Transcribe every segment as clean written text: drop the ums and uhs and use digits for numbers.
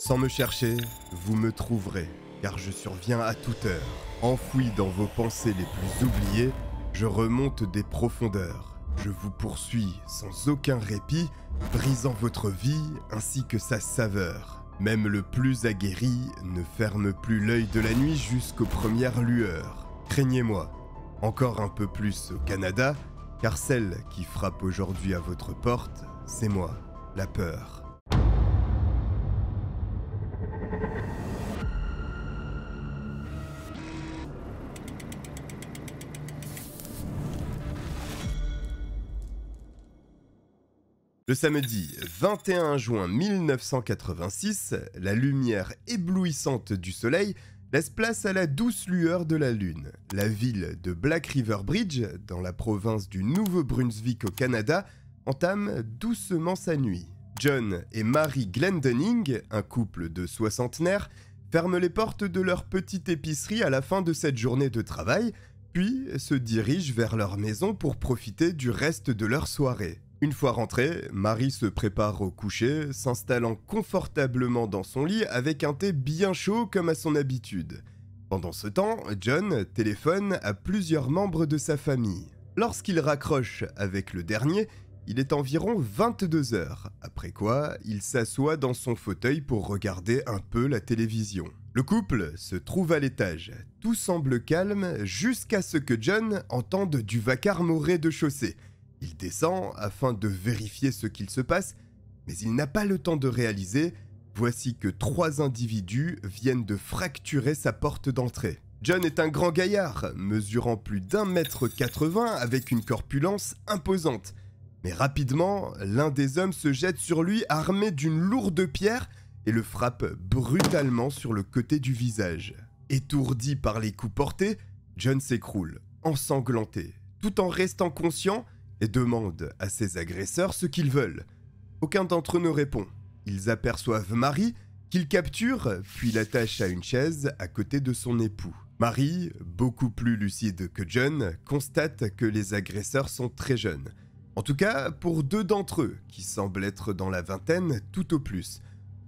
Sans me chercher, vous me trouverez, car je surviens à toute heure. Enfoui dans vos pensées les plus oubliées, je remonte des profondeurs. Je vous poursuis sans aucun répit, brisant votre vie ainsi que sa saveur. Même le plus aguerri ne ferme plus l'œil de la nuit jusqu'aux premières lueurs. Craignez-moi, encore un peu plus au Canada, car celle qui frappe aujourd'hui à votre porte, c'est moi, la peur. Le samedi 21 juin 1986, la lumière éblouissante du soleil laisse place à la douce lueur de la lune. La ville de Black River Bridge, dans la province du Nouveau-Brunswick au Canada, entame doucement sa nuit. John et Mary Glendenning, un couple de soixantenaires, ferment les portes de leur petite épicerie à la fin de cette journée de travail, puis se dirigent vers leur maison pour profiter du reste de leur soirée. Une fois rentrée, Mary se prépare au coucher, s'installant confortablement dans son lit avec un thé bien chaud comme à son habitude. Pendant ce temps, John téléphone à plusieurs membres de sa famille. Lorsqu'il raccroche avec le dernier, il est environ 22 h, après quoi il s'assoit dans son fauteuil pour regarder un peu la télévision. Le couple se trouve à l'étage. Tout semble calme jusqu'à ce que John entende du vacarme au rez-de-chaussée. Il descend afin de vérifier ce qu'il se passe, mais il n'a pas le temps de réaliser. Voici que 3 individus viennent de fracturer sa porte d'entrée. John est un grand gaillard, mesurant plus d'1,80 m avec une corpulence imposante. Mais rapidement, l'un des hommes se jette sur lui armé d'une lourde pierre et le frappe brutalement sur le côté du visage. Étourdi par les coups portés, John s'écroule, ensanglanté, tout en restant conscient, et demande à ses agresseurs ce qu'ils veulent. Aucun d'entre eux ne répond. Ils aperçoivent Mary, qu'ils capturent, puis l'attachent à une chaise à côté de son époux. Mary, beaucoup plus lucide que John, constate que les agresseurs sont très jeunes. En tout cas, pour 2 d'entre eux, qui semblent être dans la vingtaine tout au plus.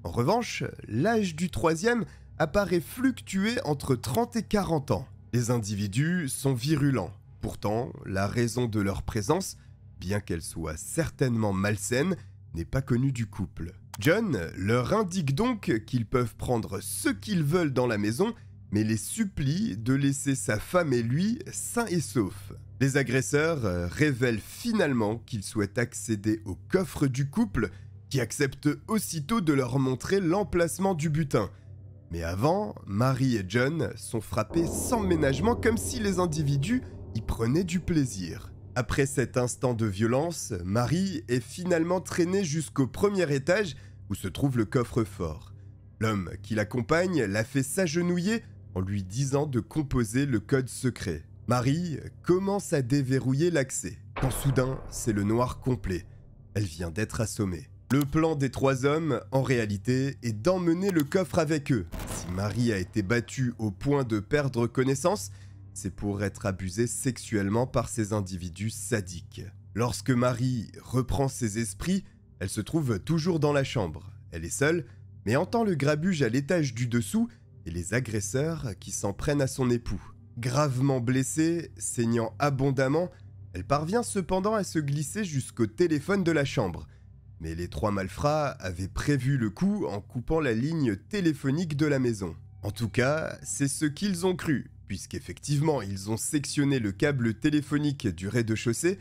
En revanche, l'âge du 3e apparaît fluctuer entre 30 et 40 ans. Les individus sont virulents. Pourtant, la raison de leur présence, bien qu'elle soit certainement malsaine, n'est pas connue du couple. John leur indique donc qu'ils peuvent prendre ce qu'ils veulent dans la maison, mais les supplie de laisser sa femme et lui sains et saufs. Les agresseurs révèlent finalement qu'ils souhaitent accéder au coffre du couple, qui accepte aussitôt de leur montrer l'emplacement du butin. Mais avant, Mary et John sont frappés sans ménagement comme si les individus y prenaient du plaisir. Après cet instant de violence, Mary est finalement traînée jusqu'au premier étage où se trouve le coffre-fort. L'homme qui l'accompagne la fait s'agenouiller en lui disant de composer le code secret. Mary commence à déverrouiller l'accès, quand soudain, c'est le noir complet. Elle vient d'être assommée. Le plan des 3 hommes, en réalité, est d'emmener le coffre avec eux. Si Mary a été battue au point de perdre connaissance, c'est pour être abusée sexuellement par ces individus sadiques. Lorsque Mary reprend ses esprits, elle se trouve toujours dans la chambre. Elle est seule, mais entend le grabuge à l'étage du dessous et les agresseurs qui s'en prennent à son époux. Gravement blessée, saignant abondamment, elle parvient cependant à se glisser jusqu'au téléphone de la chambre. Mais les 3 malfrats avaient prévu le coup en coupant la ligne téléphonique de la maison. En tout cas, c'est ce qu'ils ont cru, puisqu'effectivement ils ont sectionné le câble téléphonique du rez-de-chaussée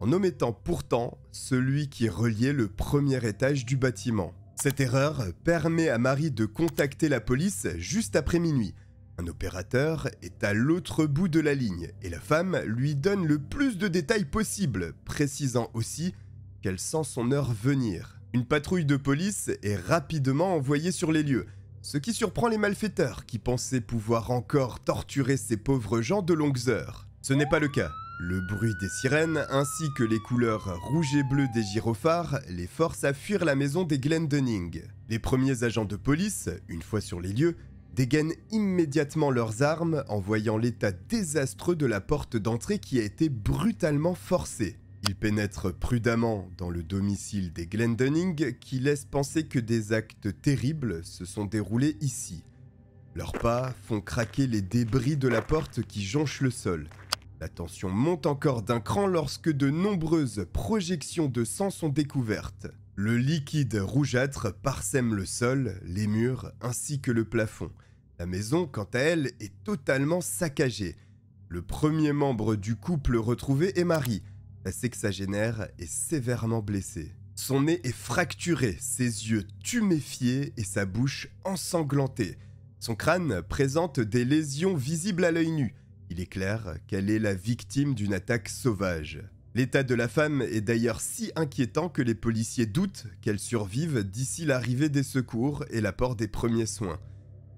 en omettant pourtant celui qui reliait le premier étage du bâtiment. Cette erreur permet à Mary de contacter la police juste après minuit. Un opérateur est à l'autre bout de la ligne et la femme lui donne le plus de détails possible, précisant aussi qu'elle sent son heure venir. Une patrouille de police est rapidement envoyée sur les lieux, ce qui surprend les malfaiteurs qui pensaient pouvoir encore torturer ces pauvres gens de longues heures. Ce n'est pas le cas. Le bruit des sirènes ainsi que les couleurs rouge et bleu des gyrophares les forcent à fuir la maison des Glendenning. Les premiers agents de police, une fois sur les lieux, dégainent immédiatement leurs armes en voyant l'état désastreux de la porte d'entrée qui a été brutalement forcée. Il pénètre prudemment dans le domicile des Glendenning, qui laisse penser que des actes terribles se sont déroulés ici. Leurs pas font craquer les débris de la porte qui jonche le sol. La tension monte encore d'un cran lorsque de nombreuses projections de sang sont découvertes. Le liquide rougeâtre parsème le sol, les murs ainsi que le plafond. La maison, quant à elle, est totalement saccagée. Le premier membre du couple retrouvé est Marie. La sexagénaire est sévèrement blessée. Son nez est fracturé, ses yeux tuméfiés et sa bouche ensanglantée. Son crâne présente des lésions visibles à l'œil nu. Il est clair qu'elle est la victime d'une attaque sauvage. L'état de la femme est d'ailleurs si inquiétant que les policiers doutent qu'elle survive d'ici l'arrivée des secours et l'apport des premiers soins.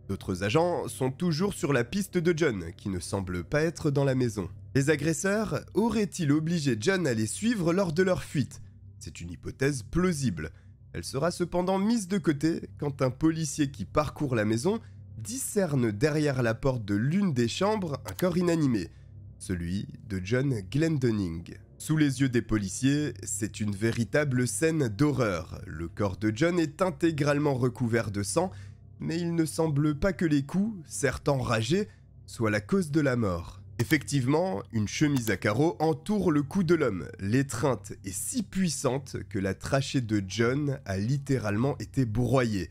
D'autres agents sont toujours sur la piste de John, qui ne semble pas être dans la maison. Les agresseurs auraient-ils obligé John à les suivre lors de leur fuite? C'est une hypothèse plausible. Elle sera cependant mise de côté quand un policier qui parcourt la maison discerne derrière la porte de l'une des chambres un corps inanimé, celui de John Glendenning. Sous les yeux des policiers, c'est une véritable scène d'horreur. Le corps de John est intégralement recouvert de sang, mais il ne semble pas que les coups, certes enragés, soient la cause de la mort. Effectivement, une chemise à carreaux entoure le cou de l'homme. L'étreinte est si puissante que la trachée de John a littéralement été broyée.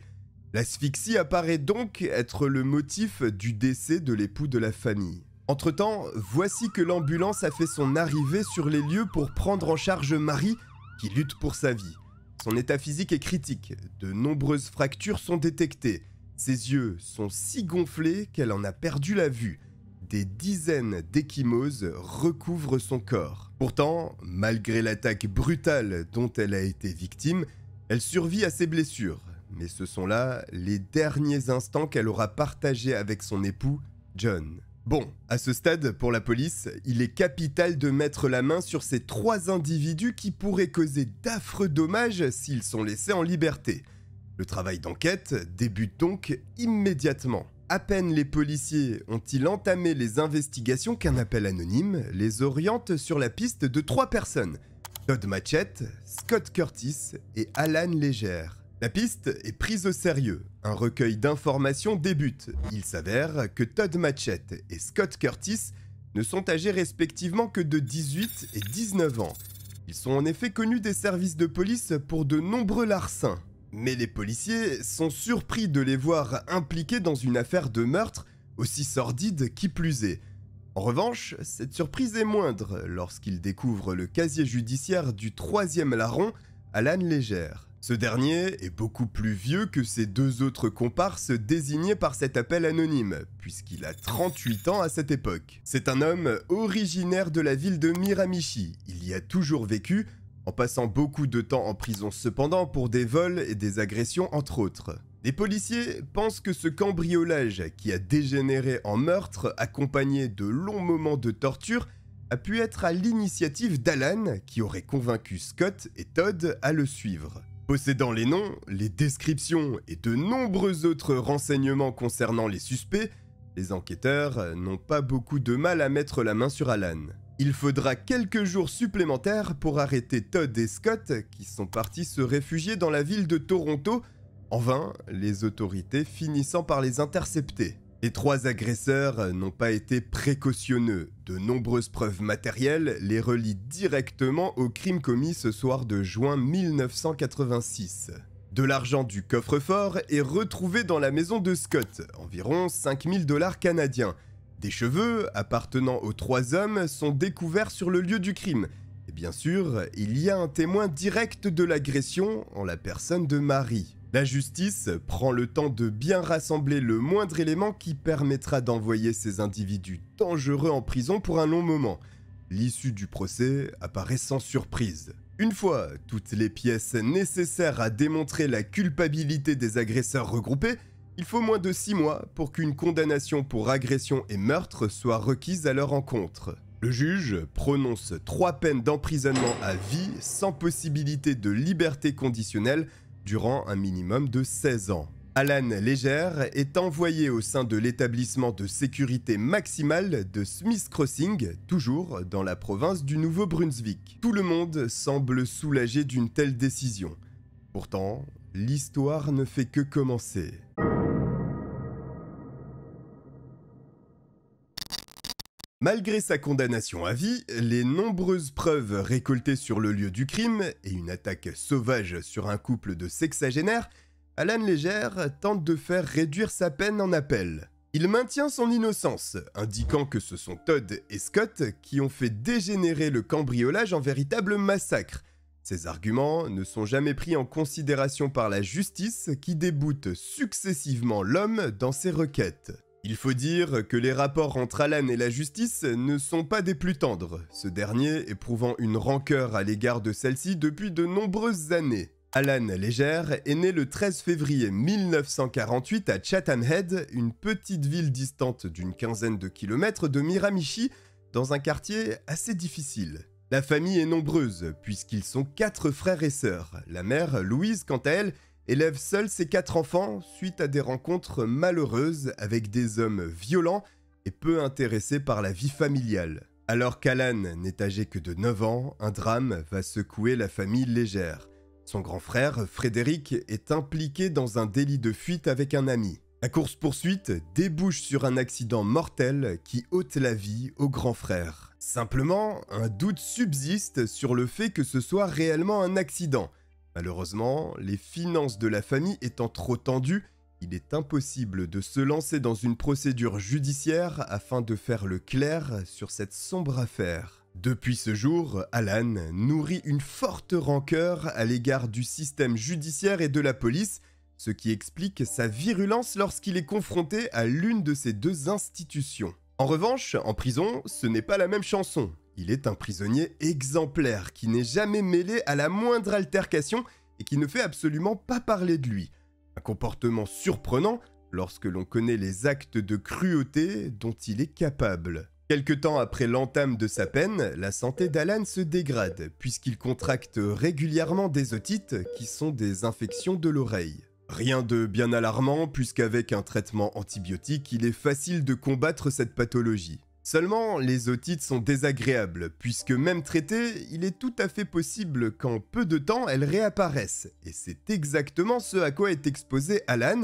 L'asphyxie apparaît donc être le motif du décès de l'époux de la famille. Entre-temps, voici que l'ambulance a fait son arrivée sur les lieux pour prendre en charge Marie, qui lutte pour sa vie. Son état physique est critique, de nombreuses fractures sont détectées. Ses yeux sont si gonflés qu'elle en a perdu la vue. Des dizaines d'ecchymoses recouvrent son corps. Pourtant, malgré l'attaque brutale dont elle a été victime, elle survit à ses blessures. Mais ce sont là les derniers instants qu'elle aura partagés avec son époux, John. Bon, à ce stade, pour la police, il est capital de mettre la main sur ces trois individus qui pourraient causer d'affreux dommages s'ils sont laissés en liberté. Le travail d'enquête débute donc immédiatement. À peine les policiers ont-ils entamé les investigations qu'un appel anonyme les oriente sur la piste de trois personnes: Todd Matchett, Scott Curtis et Allan Legere. La piste est prise au sérieux, un recueil d'informations débute. Il s'avère que Todd Matchett et Scott Curtis ne sont âgés respectivement que de 18 et 19 ans. Ils sont en effet connus des services de police pour de nombreux larcins. Mais les policiers sont surpris de les voir impliqués dans une affaire de meurtre aussi sordide qui plus est. En revanche, cette surprise est moindre lorsqu'ils découvrent le casier judiciaire du troisième larron, Allan Legere. Ce dernier est beaucoup plus vieux que ses deux autres comparses désignés par cet appel anonyme, puisqu'il a 38 ans à cette époque. C'est un homme originaire de la ville de Miramichi. Il y a toujours vécu, en passant beaucoup de temps en prison cependant pour des vols et des agressions entre autres. Les policiers pensent que ce cambriolage, qui a dégénéré en meurtre accompagné de longs moments de torture, a pu être à l'initiative d'Alan, qui aurait convaincu Scott et Todd à le suivre. Possédant les noms, les descriptions et de nombreux autres renseignements concernant les suspects, les enquêteurs n'ont pas beaucoup de mal à mettre la main sur Allan. Il faudra quelques jours supplémentaires pour arrêter Todd et Scott, qui sont partis se réfugier dans la ville de Toronto, en vain, les autorités finissant par les intercepter. Les trois agresseurs n'ont pas été précautionneux. De nombreuses preuves matérielles les relient directement au crime commis ce soir de juin 1986. De l'argent du coffre-fort est retrouvé dans la maison de Scott, environ 5 000 $ canadiens. Des cheveux appartenant aux trois hommes sont découverts sur le lieu du crime. Et bien sûr, il y a un témoin direct de l'agression en la personne de Marie. La justice prend le temps de bien rassembler le moindre élément qui permettra d'envoyer ces individus dangereux en prison pour un long moment. L'issue du procès apparaît sans surprise. Une fois toutes les pièces nécessaires à démontrer la culpabilité des agresseurs regroupées, il faut moins de 6 mois pour qu'une condamnation pour agression et meurtre soit requise à leur encontre. Le juge prononce 3 peines d'emprisonnement à vie sans possibilité de liberté conditionnelle durant un minimum de 16 ans. Allan Legere est envoyé au sein de l'établissement de sécurité maximale de Smith Crossing, toujours dans la province du Nouveau-Brunswick. Tout le monde semble soulagé d'une telle décision. Pourtant, l'histoire ne fait que commencer. Malgré sa condamnation à vie, les nombreuses preuves récoltées sur le lieu du crime et une attaque sauvage sur un couple de sexagénaires, Allan Legere tente de faire réduire sa peine en appel. Il maintient son innocence, indiquant que ce sont Todd et Scott qui ont fait dégénérer le cambriolage en véritable massacre. Ces arguments ne sont jamais pris en considération par la justice qui déboute successivement l'homme dans ses requêtes. Il faut dire que les rapports entre Allan et la justice ne sont pas des plus tendres, ce dernier éprouvant une rancœur à l'égard de celle-ci depuis de nombreuses années. Allan Legere est né le 13 février 1948 à Chatham Head, une petite ville distante d'une quinzaine de kilomètres de Miramichi, dans un quartier assez difficile. La famille est nombreuse, puisqu'ils sont 4 frères et sœurs. La mère, Louise, quant à elle, élève seule ses 4 enfants suite à des rencontres malheureuses avec des hommes violents et peu intéressés par la vie familiale. Alors qu'Allan n'est âgé que de 9 ans, un drame va secouer la famille Legere. Son grand frère, Frédéric, est impliqué dans un délit de fuite avec un ami. La course-poursuite débouche sur un accident mortel qui ôte la vie au grand frère. Simplement, un doute subsiste sur le fait que ce soit réellement un accident. Malheureusement, les finances de la famille étant trop tendues, il est impossible de se lancer dans une procédure judiciaire afin de faire le clair sur cette sombre affaire. Depuis ce jour, Allan nourrit une forte rancœur à l'égard du système judiciaire et de la police, ce qui explique sa virulence lorsqu'il est confronté à l'une de ces deux institutions. En revanche, en prison, ce n'est pas la même chanson. Il est un prisonnier exemplaire qui n'est jamais mêlé à la moindre altercation et qui ne fait absolument pas parler de lui. Un comportement surprenant lorsque l'on connaît les actes de cruauté dont il est capable. Quelque temps après l'entame de sa peine, la santé d'Allan se dégrade, puisqu'il contracte régulièrement des otites, qui sont des infections de l'oreille. Rien de bien alarmant, puisqu'avec un traitement antibiotique, il est facile de combattre cette pathologie. Seulement, les otites sont désagréables, puisque même traitées, il est tout à fait possible qu'en peu de temps, elles réapparaissent. Et c'est exactement ce à quoi est exposé Allan,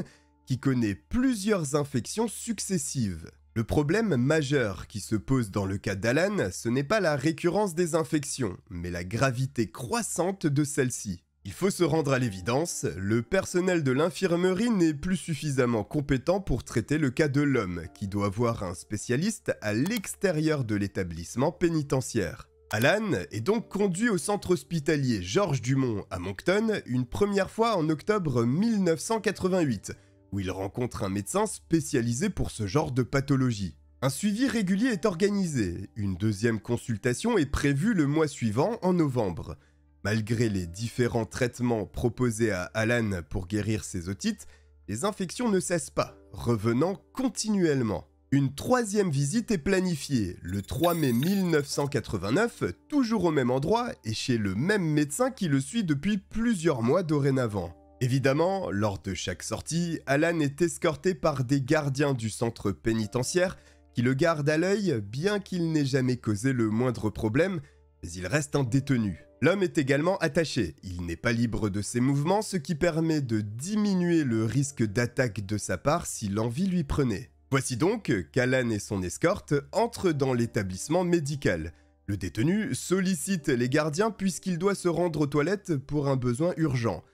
qui connaît plusieurs infections successives. Le problème majeur qui se pose dans le cas d'Allan, ce n'est pas la récurrence des infections, mais la gravité croissante de celle-ci. Il faut se rendre à l'évidence, le personnel de l'infirmerie n'est plus suffisamment compétent pour traiter le cas de l'homme, qui doit voir un spécialiste à l'extérieur de l'établissement pénitentiaire. Allan est donc conduit au centre hospitalier Georges Dumont à Moncton une première fois en octobre 1988, où il rencontre un médecin spécialisé pour ce genre de pathologie. Un suivi régulier est organisé, une deuxième consultation est prévue le mois suivant en novembre. Malgré les différents traitements proposés à Allan pour guérir ses otites, les infections ne cessent pas, revenant continuellement. Une troisième visite est planifiée, le 3 mai 1989, toujours au même endroit et chez le même médecin qui le suit depuis plusieurs mois dorénavant. Évidemment, lors de chaque sortie, Allan est escorté par des gardiens du centre pénitentiaire qui le gardent à l'œil bien qu'il n'ait jamais causé le moindre problème, mais il reste un détenu. L'homme est également attaché, il n'est pas libre de ses mouvements, ce qui permet de diminuer le risque d'attaque de sa part si l'envie lui prenait. Voici donc qu'Allan et son escorte entrent dans l'établissement médical. Le détenu sollicite les gardiens puisqu'il doit se rendre aux toilettes pour un besoin urgent.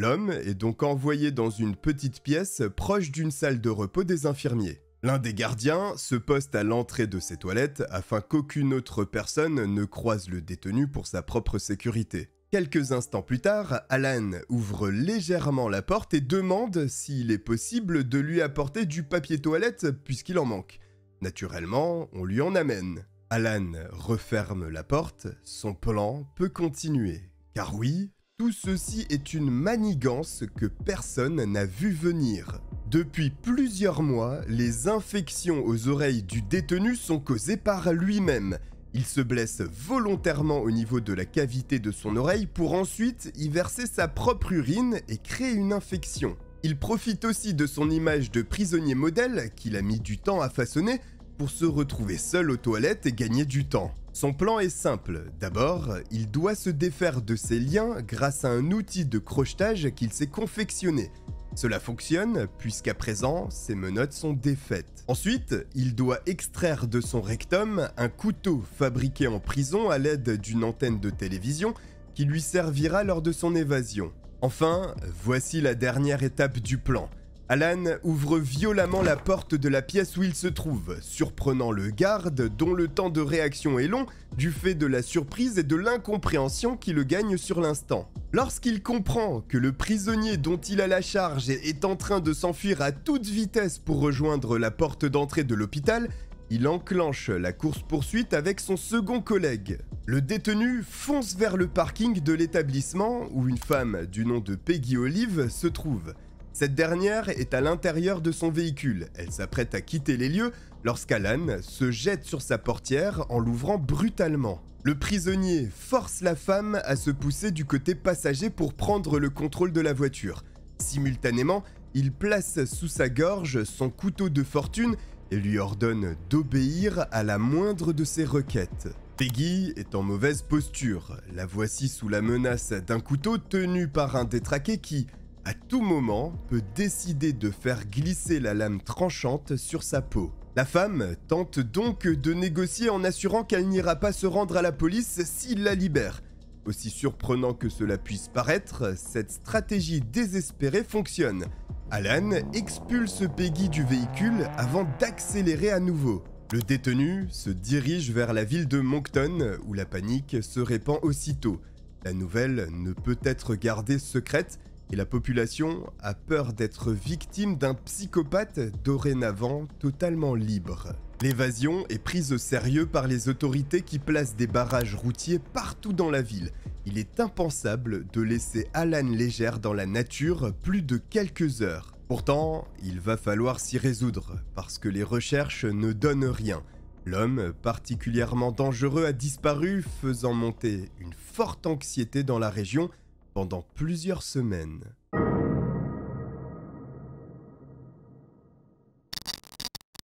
L'homme est donc envoyé dans une petite pièce proche d'une salle de repos des infirmiers. L'un des gardiens se poste à l'entrée de ces toilettes afin qu'aucune autre personne ne croise le détenu pour sa propre sécurité. Quelques instants plus tard, Allan ouvre légèrement la porte et demande s'il est possible de lui apporter du papier toilette puisqu'il en manque. Naturellement, on lui en amène. Allan referme la porte, son plan peut continuer, car oui, tout ceci est une manigance que personne n'a vu venir. Depuis plusieurs mois, les infections aux oreilles du détenu sont causées par lui-même. Il se blesse volontairement au niveau de la cavité de son oreille pour ensuite y verser sa propre urine et créer une infection. Il profite aussi de son image de prisonnier modèle, qu'il a mis du temps à façonner, pour se retrouver seul aux toilettes et gagner du temps. Son plan est simple. D'abord, il doit se défaire de ses liens grâce à un outil de crochetage qu'il s'est confectionné. Cela fonctionne, puisqu'à présent, ses menottes sont défaites. Ensuite, il doit extraire de son rectum un couteau fabriqué en prison à l'aide d'une antenne de télévision qui lui servira lors de son évasion. Enfin, voici la dernière étape du plan. Allan ouvre violemment la porte de la pièce où il se trouve, surprenant le garde dont le temps de réaction est long du fait de la surprise et de l'incompréhension qui le gagne sur l'instant. Lorsqu'il comprend que le prisonnier dont il a la charge est en train de s'enfuir à toute vitesse pour rejoindre la porte d'entrée de l'hôpital, il enclenche la course-poursuite avec son second collègue. Le détenu fonce vers le parking de l'établissement où une femme du nom de Peggy Olive se trouve. Cette dernière est à l'intérieur de son véhicule. Elle s'apprête à quitter les lieux lorsqu'Allan se jette sur sa portière en l'ouvrant brutalement. Le prisonnier force la femme à se pousser du côté passager pour prendre le contrôle de la voiture. Simultanément, il place sous sa gorge son couteau de fortune et lui ordonne d'obéir à la moindre de ses requêtes. Peggy est en mauvaise posture. La voici sous la menace d'un couteau tenu par un détraqué qui, à tout moment, peut décider de faire glisser la lame tranchante sur sa peau. La femme tente donc de négocier en assurant qu'elle n'ira pas se rendre à la police s'il la libère. Aussi surprenant que cela puisse paraître, cette stratégie désespérée fonctionne. Allan expulse Peggy du véhicule avant d'accélérer à nouveau. Le détenu se dirige vers la ville de Moncton où la panique se répand aussitôt. La nouvelle ne peut être gardée secrète et la population a peur d'être victime d'un psychopathe dorénavant totalement libre. L'évasion est prise au sérieux par les autorités qui placent des barrages routiers partout dans la ville. Il est impensable de laisser Allan Legere dans la nature plus de quelques heures. Pourtant, il va falloir s'y résoudre, parce que les recherches ne donnent rien. L'homme, particulièrement dangereux, a disparu, faisant monter une forte anxiété dans la région pendant plusieurs semaines.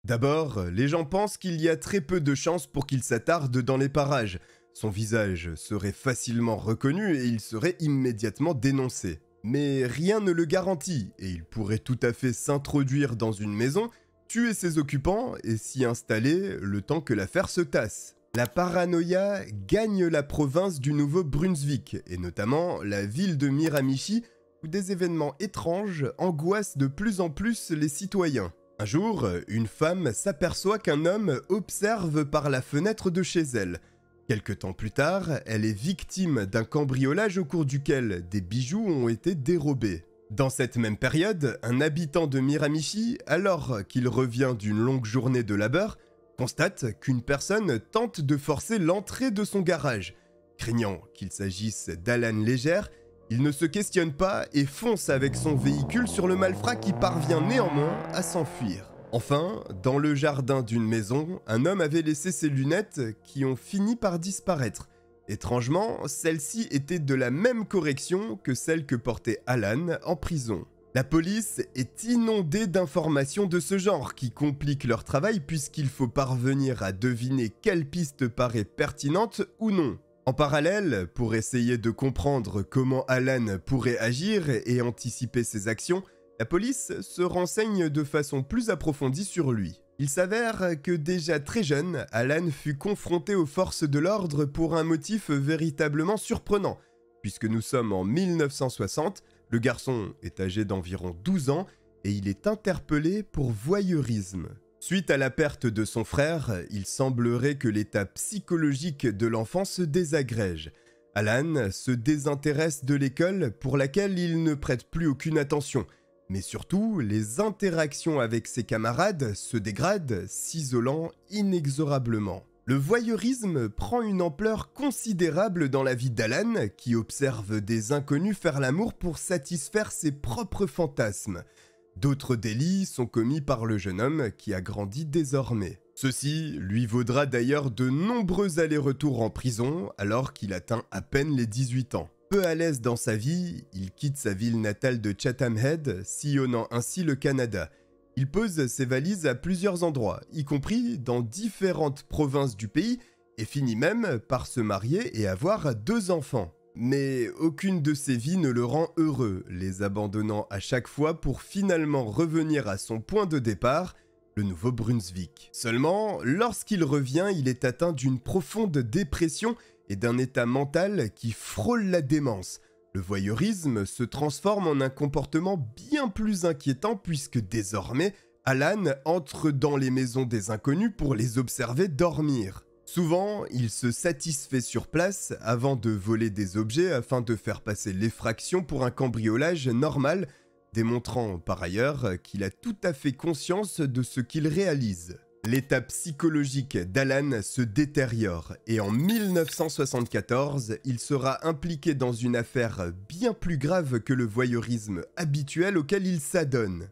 D'abord, les gens pensent qu'il y a très peu de chances pour qu'il s'attarde dans les parages. Son visage serait facilement reconnu et il serait immédiatement dénoncé. Mais rien ne le garantit et il pourrait tout à fait s'introduire dans une maison, tuer ses occupants et s'y installer le temps que l'affaire se tasse. La paranoïa gagne la province du Nouveau-Brunswick, et notamment la ville de Miramichi, où des événements étranges angoissent de plus en plus les citoyens. Un jour, une femme s'aperçoit qu'un homme observe par la fenêtre de chez elle. Quelque temps plus tard, elle est victime d'un cambriolage au cours duquel des bijoux ont été dérobés. Dans cette même période, un habitant de Miramichi, alors qu'il revient d'une longue journée de labeur, constate qu'une personne tente de forcer l'entrée de son garage. Craignant qu'il s'agisse d'Allan Legere, il ne se questionne pas et fonce avec son véhicule sur le malfrat qui parvient néanmoins à s'enfuir. Enfin, dans le jardin d'une maison, un homme avait laissé ses lunettes qui ont fini par disparaître. Étrangement, celles-ci étaient de la même correction que celles que portait Allan en prison. La police est inondée d'informations de ce genre qui compliquent leur travail puisqu'il faut parvenir à deviner quelle piste paraît pertinente ou non. En parallèle, pour essayer de comprendre comment Allan pourrait agir et anticiper ses actions, la police se renseigne de façon plus approfondie sur lui. Il s'avère que déjà très jeune, Allan fut confronté aux forces de l'ordre pour un motif véritablement surprenant. Puisque nous sommes en 1960, le garçon est âgé d'environ 12 ans et il est interpellé pour voyeurisme. Suite à la perte de son frère, il semblerait que l'état psychologique de l'enfant se désagrège. Allan se désintéresse de l'école pour laquelle il ne prête plus aucune attention. Mais surtout, les interactions avec ses camarades se dégradent, s'isolant inexorablement. Le voyeurisme prend une ampleur considérable dans la vie d'Allan, qui observe des inconnus faire l'amour pour satisfaire ses propres fantasmes. D'autres délits sont commis par le jeune homme qui a grandi désormais. Ceci lui vaudra d'ailleurs de nombreux allers-retours en prison alors qu'il atteint à peine les 18 ans. Peu à l'aise dans sa vie, il quitte sa ville natale de Chatham Head, sillonnant ainsi le Canada. Il pose ses valises à plusieurs endroits, y compris dans différentes provinces du pays, et finit même par se marier et avoir 2 enfants. Mais aucune de ses vies ne le rend heureux, les abandonnant à chaque fois pour finalement revenir à son point de départ, le Nouveau-Brunswick. Seulement, lorsqu'il revient, il est atteint d'une profonde dépression et d'un état mental qui frôle la démence. Le voyeurisme se transforme en un comportement bien plus inquiétant puisque désormais, Allan entre dans les maisons des inconnus pour les observer dormir. Souvent, il se satisfait sur place avant de voler des objets afin de faire passer l'effraction pour un cambriolage normal, démontrant par ailleurs qu'il a tout à fait conscience de ce qu'il réalise. L'état psychologique d'Allan se détériore et en 1974, il sera impliqué dans une affaire bien plus grave que le voyeurisme habituel auquel il s'adonne.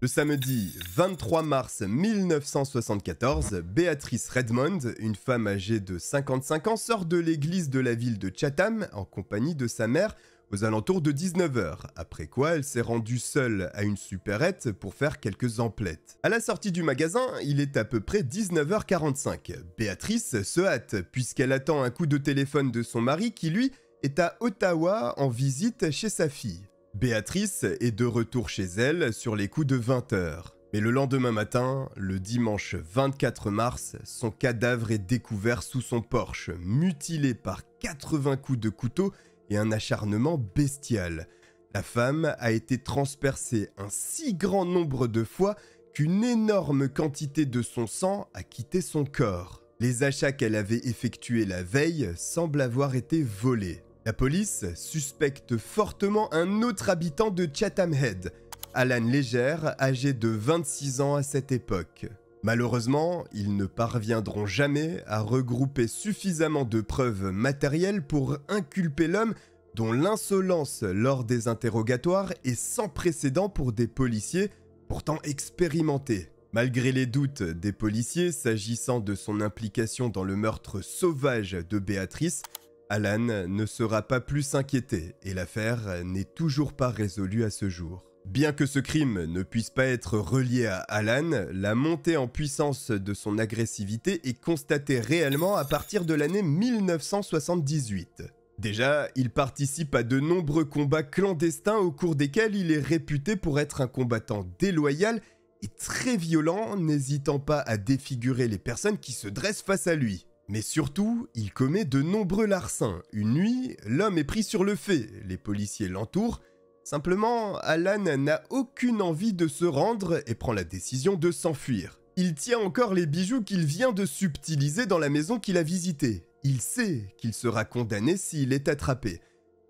Le samedi 23 mars 1974, Béatrice Redmond, une femme âgée de 55 ans, sort de l'église de la ville de Chatham en compagnie de sa mère, aux alentours de 19 h, après quoi elle s'est rendue seule à une supérette pour faire quelques emplettes. À la sortie du magasin, il est à peu près 19 h 45. Béatrice se hâte, puisqu'elle attend un coup de téléphone de son mari qui, lui, est à Ottawa en visite chez sa fille. Béatrice est de retour chez elle sur les coups de 20 h. Mais le lendemain matin, le dimanche 24 mars, son cadavre est découvert sous son porche, mutilé par 80 coups de couteau et un acharnement bestial. La femme a été transpercée un si grand nombre de fois qu'une énorme quantité de son sang a quitté son corps. Les achats qu'elle avait effectués la veille semblent avoir été volés. La police suspecte fortement un autre habitant de Chatham Head, Allan Legere, âgé de 26 ans à cette époque. Malheureusement, ils ne parviendront jamais à regrouper suffisamment de preuves matérielles pour inculper l'homme dont l'insolence lors des interrogatoires est sans précédent pour des policiers pourtant expérimentés. Malgré les doutes des policiers s'agissant de son implication dans le meurtre sauvage de Béatrice, Allan ne sera pas plus inquiété et l'affaire n'est toujours pas résolue à ce jour. Bien que ce crime ne puisse pas être relié à Allan, la montée en puissance de son agressivité est constatée réellement à partir de l'année 1978. Déjà, il participe à de nombreux combats clandestins au cours desquels il est réputé pour être un combattant déloyal et très violent, n'hésitant pas à défigurer les personnes qui se dressent face à lui. Mais surtout, il commet de nombreux larcins. Une nuit, l'homme est pris sur le fait, les policiers l'entourent. Simplement, Allan n'a aucune envie de se rendre et prend la décision de s'enfuir. Il tient encore les bijoux qu'il vient de subtiliser dans la maison qu'il a visitée. Il sait qu'il sera condamné s'il est attrapé.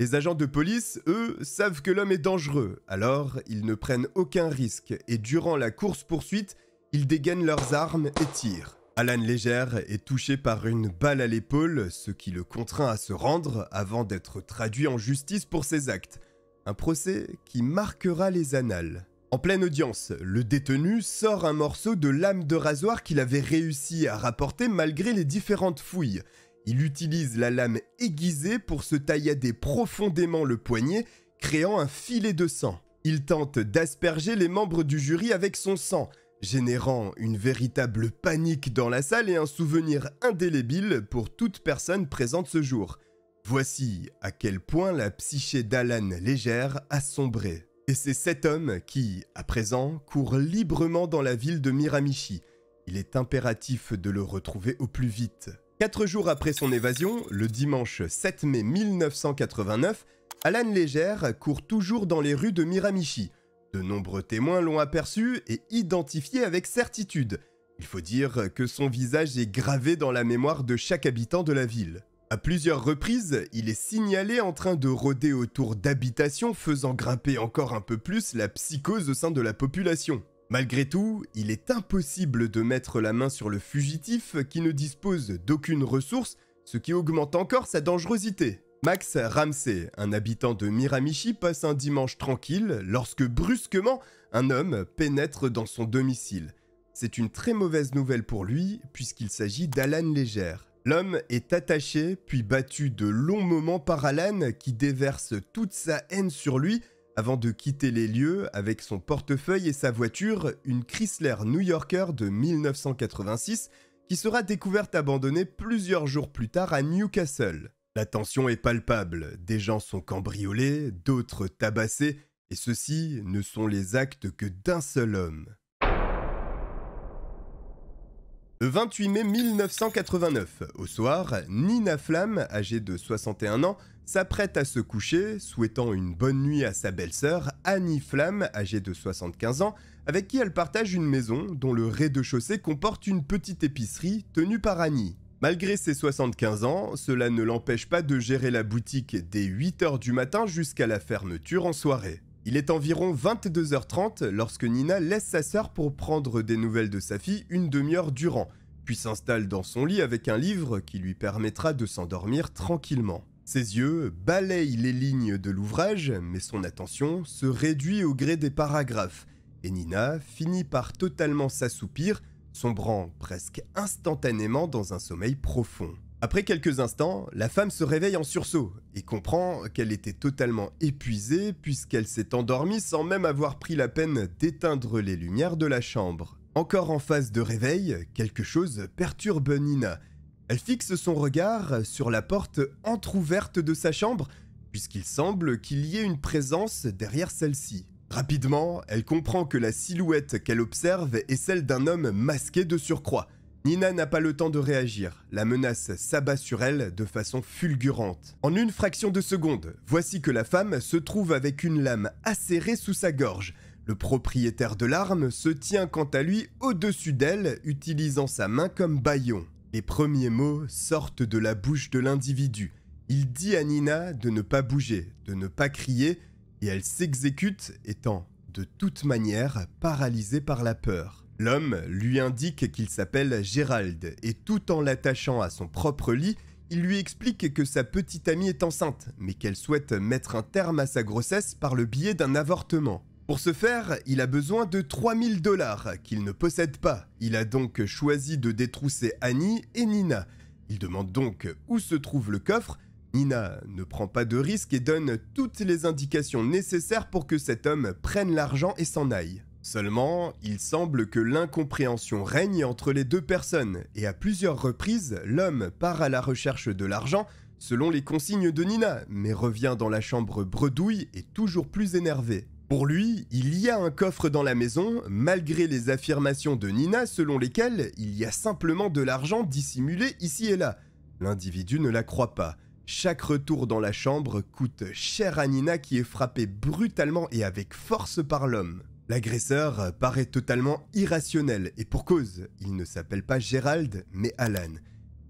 Les agents de police, eux, savent que l'homme est dangereux, alors ils ne prennent aucun risque et durant la course-poursuite, ils dégainent leurs armes et tirent. Allan Legere est touché par une balle à l'épaule, ce qui le contraint à se rendre avant d'être traduit en justice pour ses actes. Un procès qui marquera les annales. En pleine audience, le détenu sort un morceau de lame de rasoir qu'il avait réussi à rapporter malgré les différentes fouilles. Il utilise la lame aiguisée pour se taillader profondément le poignet, créant un filet de sang. Il tente d'asperger les membres du jury avec son sang, générant une véritable panique dans la salle et un souvenir indélébile pour toute personne présente ce jour. Voici à quel point la psyché d'Allan Legere a sombré. Et c'est cet homme qui, à présent, court librement dans la ville de Miramichi. Il est impératif de le retrouver au plus vite. 4 jours après son évasion, le dimanche 7 mai 1989, Allan Legere court toujours dans les rues de Miramichi. De nombreux témoins l'ont aperçu et identifié avec certitude. Il faut dire que son visage est gravé dans la mémoire de chaque habitant de la ville. À plusieurs reprises, il est signalé en train de rôder autour d'habitations, faisant grimper encore un peu plus la psychose au sein de la population. Malgré tout, il est impossible de mettre la main sur le fugitif qui ne dispose d'aucune ressource, ce qui augmente encore sa dangerosité. Max Ramsey, un habitant de Miramichi, passe un dimanche tranquille lorsque brusquement un homme pénètre dans son domicile. C'est une très mauvaise nouvelle pour lui puisqu'il s'agit d'Allan Legere. L'homme est attaché puis battu de longs moments par Allan qui déverse toute sa haine sur lui avant de quitter les lieux avec son portefeuille et sa voiture, une Chrysler New-Yorker de 1986 qui sera découverte abandonnée plusieurs jours plus tard à Newcastle. La tension est palpable, des gens sont cambriolés, d'autres tabassés et ceux-ci ne sont les actes que d'un seul homme. Le 28 mai 1989, au soir, Nina Flamme, âgée de 61 ans, s'apprête à se coucher, souhaitant une bonne nuit à sa belle-sœur, Annie Flamme, âgée de 75 ans, avec qui elle partage une maison dont le rez-de-chaussée comporte une petite épicerie tenue par Annie. Malgré ses 75 ans, cela ne l'empêche pas de gérer la boutique dès 8 h du matin jusqu'à la fermeture en soirée. Il est environ 22 h 30 lorsque Nina laisse sa sœur pour prendre des nouvelles de sa fille une demi-heure durant, puis s'installe dans son lit avec un livre qui lui permettra de s'endormir tranquillement. Ses yeux balayent les lignes de l'ouvrage, mais son attention se réduit au gré des paragraphes, et Nina finit par totalement s'assoupir, sombrant presque instantanément dans un sommeil profond. Après quelques instants, la femme se réveille en sursaut et comprend qu'elle était totalement épuisée puisqu'elle s'est endormie sans même avoir pris la peine d'éteindre les lumières de la chambre. Encore en phase de réveil, quelque chose perturbe Nina. Elle fixe son regard sur la porte entrouverte de sa chambre puisqu'il semble qu'il y ait une présence derrière celle-ci. Rapidement, elle comprend que la silhouette qu'elle observe est celle d'un homme masqué de surcroît. Nina n'a pas le temps de réagir, la menace s'abat sur elle de façon fulgurante. En une fraction de seconde, voici que la femme se trouve avec une lame acérée sous sa gorge. Le propriétaire de l'arme se tient quant à lui au-dessus d'elle, utilisant sa main comme bâillon. Les premiers mots sortent de la bouche de l'individu. Il dit à Nina de ne pas bouger, de ne pas crier, et elle s'exécute, étant de toute manière paralysée par la peur. L'homme lui indique qu'il s'appelle Gérald et tout en l'attachant à son propre lit, il lui explique que sa petite amie est enceinte mais qu'elle souhaite mettre un terme à sa grossesse par le biais d'un avortement. Pour ce faire, il a besoin de 3000 $ qu'il ne possède pas. Il a donc choisi de détrousser Annie et Nina. Il demande donc où se trouve le coffre. Nina ne prend pas de risque et donne toutes les indications nécessaires pour que cet homme prenne l'argent et s'en aille. Seulement, il semble que l'incompréhension règne entre les deux personnes, et à plusieurs reprises, l'homme part à la recherche de l'argent selon les consignes de Nina, mais revient dans la chambre bredouille et toujours plus énervé. Pour lui, il y a un coffre dans la maison, malgré les affirmations de Nina selon lesquelles il y a simplement de l'argent dissimulé ici et là. L'individu ne la croit pas. Chaque retour dans la chambre coûte cher à Nina qui est frappée brutalement et avec force par l'homme. L'agresseur paraît totalement irrationnel, et pour cause, il ne s'appelle pas Gérald, mais Allan.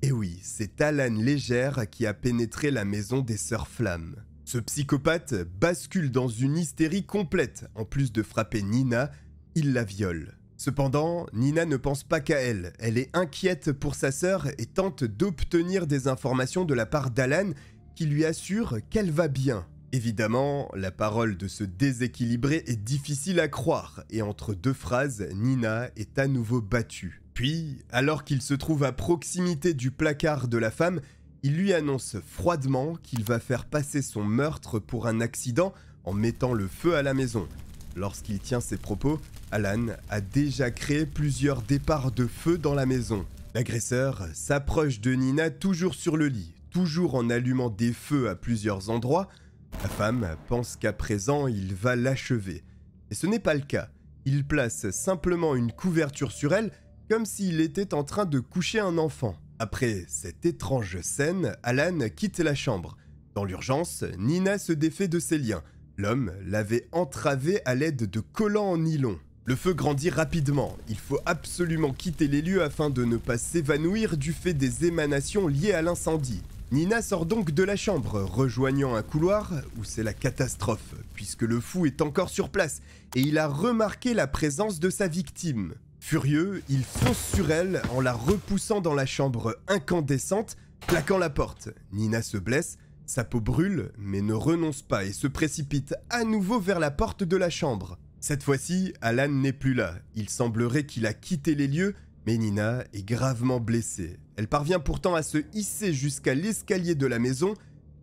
Et oui, c'est Allan Legere qui a pénétré la maison des sœurs Flamme. Ce psychopathe bascule dans une hystérie complète. En plus de frapper Nina, il la viole. Cependant, Nina ne pense pas qu'à elle. Elle est inquiète pour sa sœur et tente d'obtenir des informations de la part d'Allan qui lui assure qu'elle va bien. Évidemment, la parole de ce déséquilibré est difficile à croire, et entre deux phrases, Nina est à nouveau battue. Puis, alors qu'il se trouve à proximité du placard de la femme, il lui annonce froidement qu'il va faire passer son meurtre pour un accident en mettant le feu à la maison. Lorsqu'il tient ses propos, Allan a déjà créé plusieurs départs de feu dans la maison. L'agresseur s'approche de Nina toujours sur le lit, toujours en allumant des feux à plusieurs endroits. La femme pense qu'à présent, il va l'achever. Et ce n'est pas le cas. Il place simplement une couverture sur elle, comme s'il était en train de coucher un enfant. Après cette étrange scène, Allan quitte la chambre. Dans l'urgence, Nina se défait de ses liens. L'homme l'avait entravée à l'aide de collants en nylon. Le feu grandit rapidement. Il faut absolument quitter les lieux afin de ne pas s'évanouir du fait des émanations liées à l'incendie. Nina sort donc de la chambre, rejoignant un couloir où c'est la catastrophe, puisque le fou est encore sur place et il a remarqué la présence de sa victime. Furieux, il fonce sur elle en la repoussant dans la chambre incandescente, claquant la porte. Nina se blesse, sa peau brûle, mais ne renonce pas et se précipite à nouveau vers la porte de la chambre. Cette fois-ci, Allan n'est plus là. Il semblerait qu'il a quitté les lieux Mais Nina est gravement blessée. Elle parvient pourtant à se hisser jusqu'à l'escalier de la maison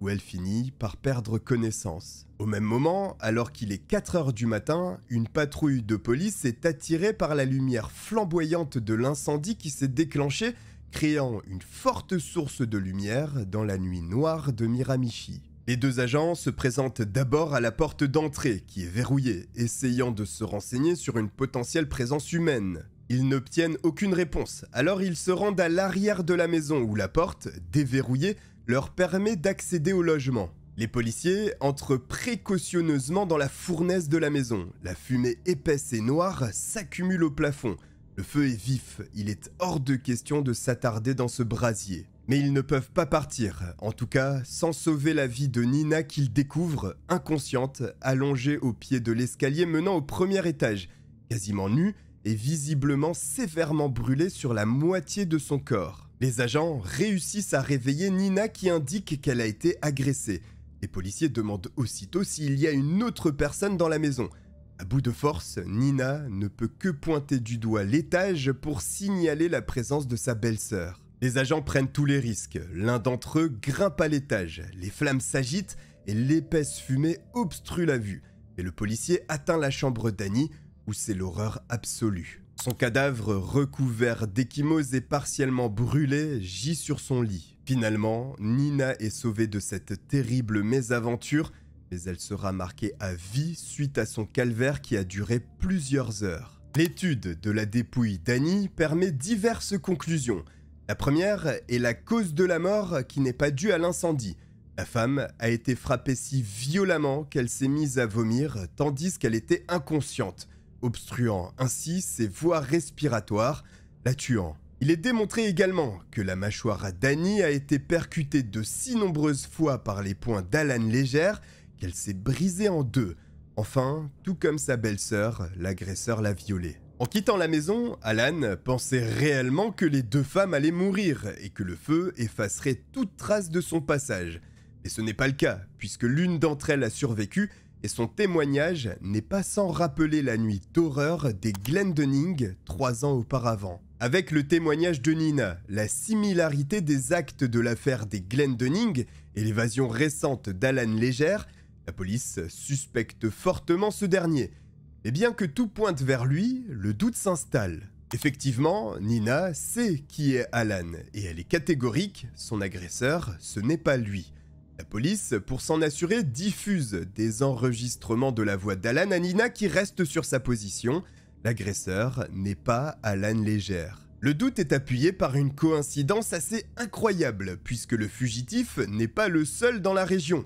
où elle finit par perdre connaissance. Au même moment, alors qu'il est 4 h du matin, une patrouille de police est attirée par la lumière flamboyante de l'incendie qui s'est déclenché, créant une forte source de lumière dans la nuit noire de Miramichi. Les deux agents se présentent d'abord à la porte d'entrée, qui est verrouillée, essayant de se renseigner sur une potentielle présence humaine. Ils n'obtiennent aucune réponse, alors ils se rendent à l'arrière de la maison où la porte, déverrouillée, leur permet d'accéder au logement. Les policiers entrent précautionneusement dans la fournaise de la maison. La fumée épaisse et noire s'accumule au plafond. Le feu est vif, il est hors de question de s'attarder dans ce brasier. Mais ils ne peuvent pas partir, en tout cas sans sauver la vie de Nina qu'ils découvrent, inconsciente, allongée au pied de l'escalier menant au premier étage, quasiment nue et visiblement sévèrement brûlée sur la moitié de son corps. Les agents réussissent à réveiller Nina qui indique qu'elle a été agressée. Les policiers demandent aussitôt s'il y a une autre personne dans la maison. À bout de force, Nina ne peut que pointer du doigt l'étage pour signaler la présence de sa belle-sœur. Les agents prennent tous les risques. L'un d'entre eux grimpe à l'étage. Les flammes s'agitent et l'épaisse fumée obstrue la vue. Et le policier atteint la chambre d'Annie où c'est l'horreur absolue. Son cadavre, recouvert d'échymoses et partiellement brûlé, gît sur son lit. Finalement, Nina est sauvée de cette terrible mésaventure, mais elle sera marquée à vie suite à son calvaire qui a duré plusieurs heures. L'étude de la dépouille d'Annie permet diverses conclusions. La première est la cause de la mort qui n'est pas due à l'incendie. La femme a été frappée si violemment qu'elle s'est mise à vomir tandis qu'elle était inconsciente, obstruant ainsi ses voies respiratoires, la tuant. Il est démontré également que la mâchoire d'Annie a été percutée de si nombreuses fois par les poings d'Allan Legere qu'elle s'est brisée en deux. Enfin, tout comme sa belle-sœur, l'agresseur l'a violée. En quittant la maison, Allan pensait réellement que les deux femmes allaient mourir et que le feu effacerait toute trace de son passage. Mais ce n'est pas le cas, puisque l'une d'entre elles a survécu et son témoignage n'est pas sans rappeler la nuit d'horreur des Glendenning 3 ans auparavant. Avec le témoignage de Nina, la similarité des actes de l'affaire des Glendenning et l'évasion récente d'Allan Legere, la police suspecte fortement ce dernier. Et bien que tout pointe vers lui, le doute s'installe. Effectivement, Nina sait qui est Allan et elle est catégorique, son agresseur, ce n'est pas lui. La police, pour s'en assurer, diffuse des enregistrements de la voix d'Allan à Nina qui reste sur sa position. L'agresseur n'est pas Allan Legere. Le doute est appuyé par une coïncidence assez incroyable, puisque le fugitif n'est pas le seul dans la région.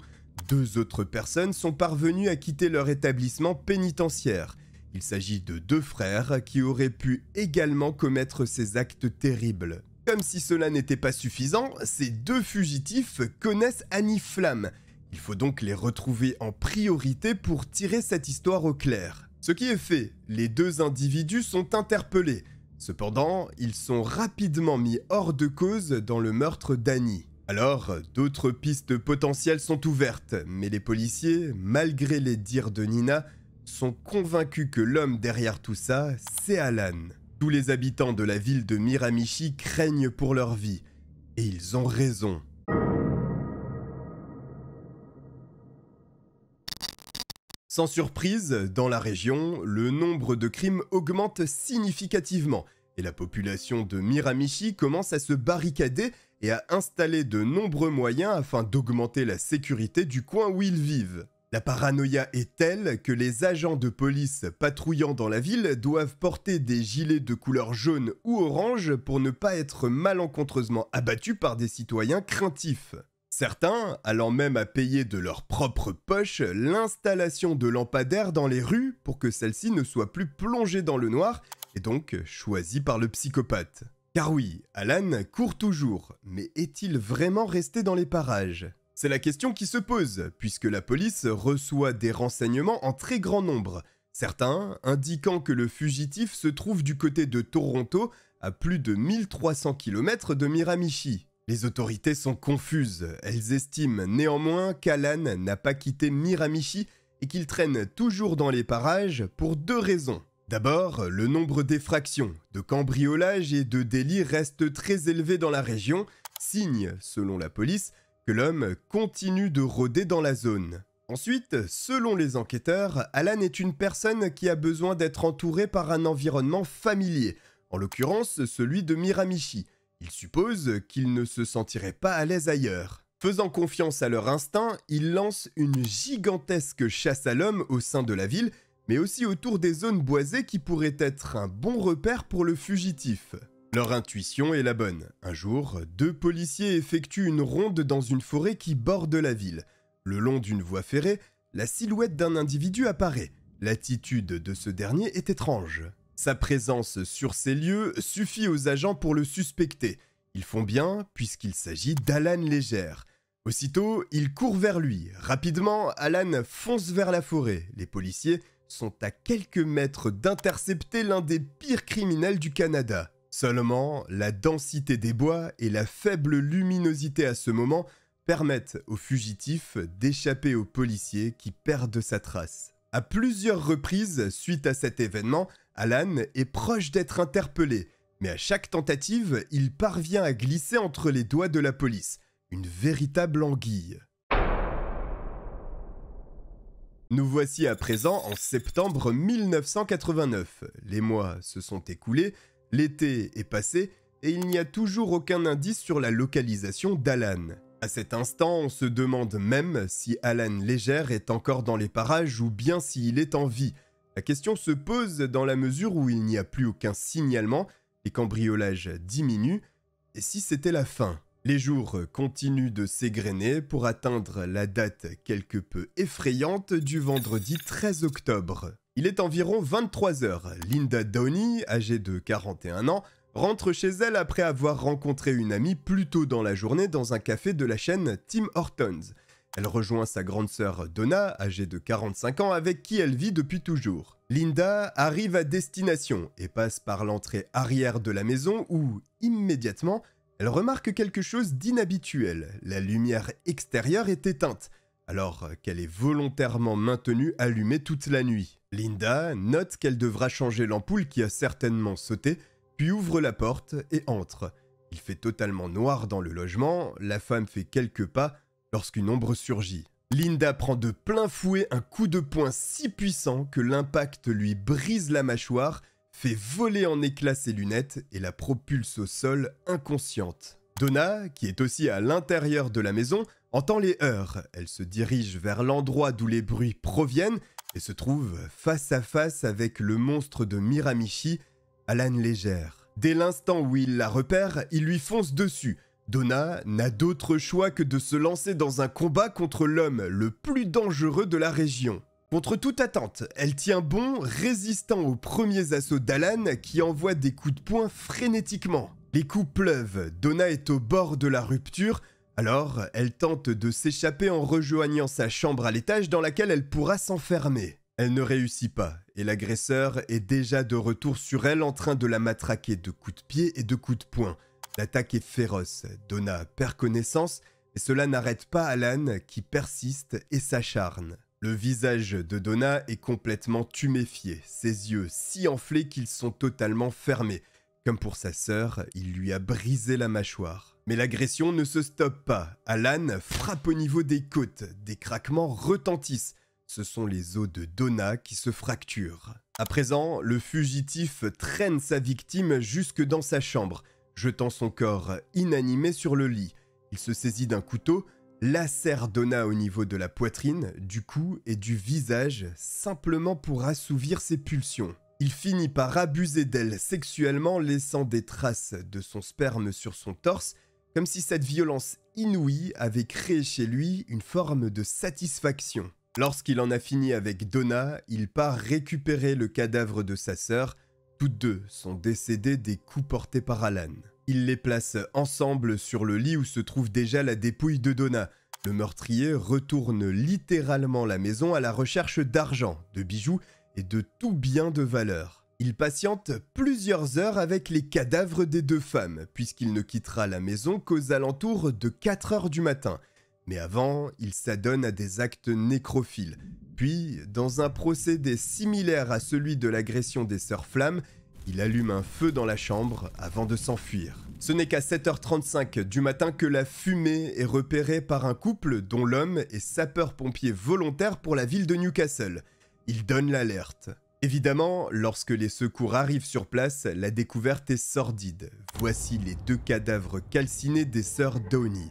2 autres personnes sont parvenues à quitter leur établissement pénitentiaire. Il s'agit de 2 frères qui auraient pu également commettre ces actes terribles. Comme si cela n'était pas suffisant, ces 2 fugitifs connaissent Annie Flamme. Il faut donc les retrouver en priorité pour tirer cette histoire au clair. Ce qui est fait, les 2 individus sont interpellés. Cependant, ils sont rapidement mis hors de cause dans le meurtre d'Annie. Alors, d'autres pistes potentielles sont ouvertes, mais les policiers, malgré les dires de Nina, sont convaincus que l'homme derrière tout ça, c'est Allan. Tous les habitants de la ville de Miramichi craignent pour leur vie, et ils ont raison. Sans surprise, dans la région, le nombre de crimes augmente significativement, et la population de Miramichi commence à se barricader et à installer de nombreux moyens afin d'augmenter la sécurité du coin où ils vivent. La paranoïa est telle que les agents de police patrouillant dans la ville doivent porter des gilets de couleur jaune ou orange pour ne pas être malencontreusement abattus par des citoyens craintifs. Certains allant même à payer de leur propre poche l'installation de lampadaires dans les rues pour que celles-ci ne soient plus plongées dans le noir et donc choisies par le psychopathe. Car oui, Allan court toujours, mais est-il vraiment resté dans les parages ? C'est la question qui se pose, puisque la police reçoit des renseignements en très grand nombre. Certains indiquant que le fugitif se trouve du côté de Toronto, à plus de 1300 km de Miramichi. Les autorités sont confuses. Elles estiment néanmoins qu'Allan n'a pas quitté Miramichi et qu'il traîne toujours dans les parages pour 2 raisons. D'abord, le nombre d'effractions, de cambriolages et de délits reste très élevé dans la région, signe, selon la police, que l'homme continue de rôder dans la zone. Ensuite, selon les enquêteurs, Allan est une personne qui a besoin d'être entourée par un environnement familier, en l'occurrence celui de Miramichi. Il suppose qu'il ne se sentirait pas à l'aise ailleurs. Faisant confiance à leur instinct, il lance une gigantesque chasse à l'homme au sein de la ville, mais aussi autour des zones boisées qui pourraient être un bon repère pour le fugitif. Leur intuition est la bonne. Un jour, deux policiers effectuent une ronde dans une forêt qui borde la ville. Le long d'une voie ferrée, la silhouette d'un individu apparaît. L'attitude de ce dernier est étrange. Sa présence sur ces lieux suffit aux agents pour le suspecter. Ils font bien, puisqu'il s'agit d'Allan Legere. Aussitôt, ils courent vers lui. Rapidement, Allan fonce vers la forêt. Les policiers sont à quelques mètres d'intercepter l'un des pires criminels du Canada. Seulement, la densité des bois et la faible luminosité à ce moment permettent aux fugitifs d'échapper aux policiers qui perdent sa trace. À plusieurs reprises, suite à cet événement, Allan est proche d'être interpellé, mais à chaque tentative, il parvient à glisser entre les doigts de la police. Une véritable anguille. Nous voici à présent en septembre 1989. Les mois se sont écoulés, l'été est passé et il n'y a toujours aucun indice sur la localisation d'Allan. À cet instant, on se demande même si Allan Legere est encore dans les parages ou bien s'il est en vie. La question se pose dans la mesure où il n'y a plus aucun signalement, les cambriolages diminuent, et si c'était la fin? Les jours continuent de s'égrener pour atteindre la date quelque peu effrayante du vendredi 13 octobre. Il est environ 23 h, Linda Downey, âgée de 41 ans, rentre chez elle après avoir rencontré une amie plus tôt dans la journée dans un café de la chaîne Tim Hortons. Elle rejoint sa grande sœur Donna, âgée de 45 ans, avec qui elle vit depuis toujours. Linda arrive à destination et passe par l'entrée arrière de la maison où, immédiatement, elle remarque quelque chose d'inhabituel. La lumière extérieure est éteinte, alors qu'elle est volontairement maintenue allumée toute la nuit. Linda note qu'elle devra changer l'ampoule qui a certainement sauté, puis ouvre la porte et entre. Il fait totalement noir dans le logement, la femme fait quelques pas lorsqu'une ombre surgit. Linda prend de plein fouet un coup de poing si puissant que l'impact lui brise la mâchoire, fait voler en éclats ses lunettes et la propulse au sol inconsciente. Donna, qui est aussi à l'intérieur de la maison, entend les heurts. Elle se dirige vers l'endroit d'où les bruits proviennent et se trouve face à face avec le monstre de Miramichi, Allan Legere. Dès l'instant où il la repère, il lui fonce dessus. Donna n'a d'autre choix que de se lancer dans un combat contre l'homme le plus dangereux de la région. Contre toute attente, elle tient bon, résistant aux premiers assauts d'Allan qui envoie des coups de poing frénétiquement. Les coups pleuvent, Donna est au bord de la rupture, alors elle tente de s'échapper en rejoignant sa chambre à l'étage dans laquelle elle pourra s'enfermer. Elle ne réussit pas, et l'agresseur est déjà de retour sur elle en train de la matraquer de coups de pied et de coups de poing. L'attaque est féroce, Donna perd connaissance, et cela n'arrête pas Allan qui persiste et s'acharne. Le visage de Donna est complètement tuméfié, ses yeux si enflés qu'ils sont totalement fermés. Comme pour sa sœur, il lui a brisé la mâchoire. Mais l'agression ne se stoppe pas, Allan frappe au niveau des côtes, des craquements retentissent. Ce sont les os de Donna qui se fracturent. À présent, le fugitif traîne sa victime jusque dans sa chambre, jetant son corps inanimé sur le lit. Il se saisit d'un couteau, lacère Donna au niveau de la poitrine, du cou et du visage, simplement pour assouvir ses pulsions. Il finit par abuser d'elle sexuellement, laissant des traces de son sperme sur son torse, comme si cette violence inouïe avait créé chez lui une forme de satisfaction. Lorsqu'il en a fini avec Donna, il part récupérer le cadavre de sa sœur. Toutes deux sont décédées des coups portés par Allan. Il les place ensemble sur le lit où se trouve déjà la dépouille de Donna. Le meurtrier retourne littéralement la maison à la recherche d'argent, de bijoux et de tout bien de valeur. Il patiente plusieurs heures avec les cadavres des deux femmes, puisqu'il ne quittera la maison qu'aux alentours de 4 h du matin. Mais avant, il s'adonne à des actes nécrophiles. Puis, dans un procédé similaire à celui de l'agression des sœurs Flamme, il allume un feu dans la chambre avant de s'enfuir. Ce n'est qu'à 7h35 du matin que la fumée est repérée par un couple dont l'homme est sapeur-pompier volontaire pour la ville de Newcastle. Il donne l'alerte. Évidemment, lorsque les secours arrivent sur place, la découverte est sordide. Voici les deux cadavres calcinés des sœurs Downey.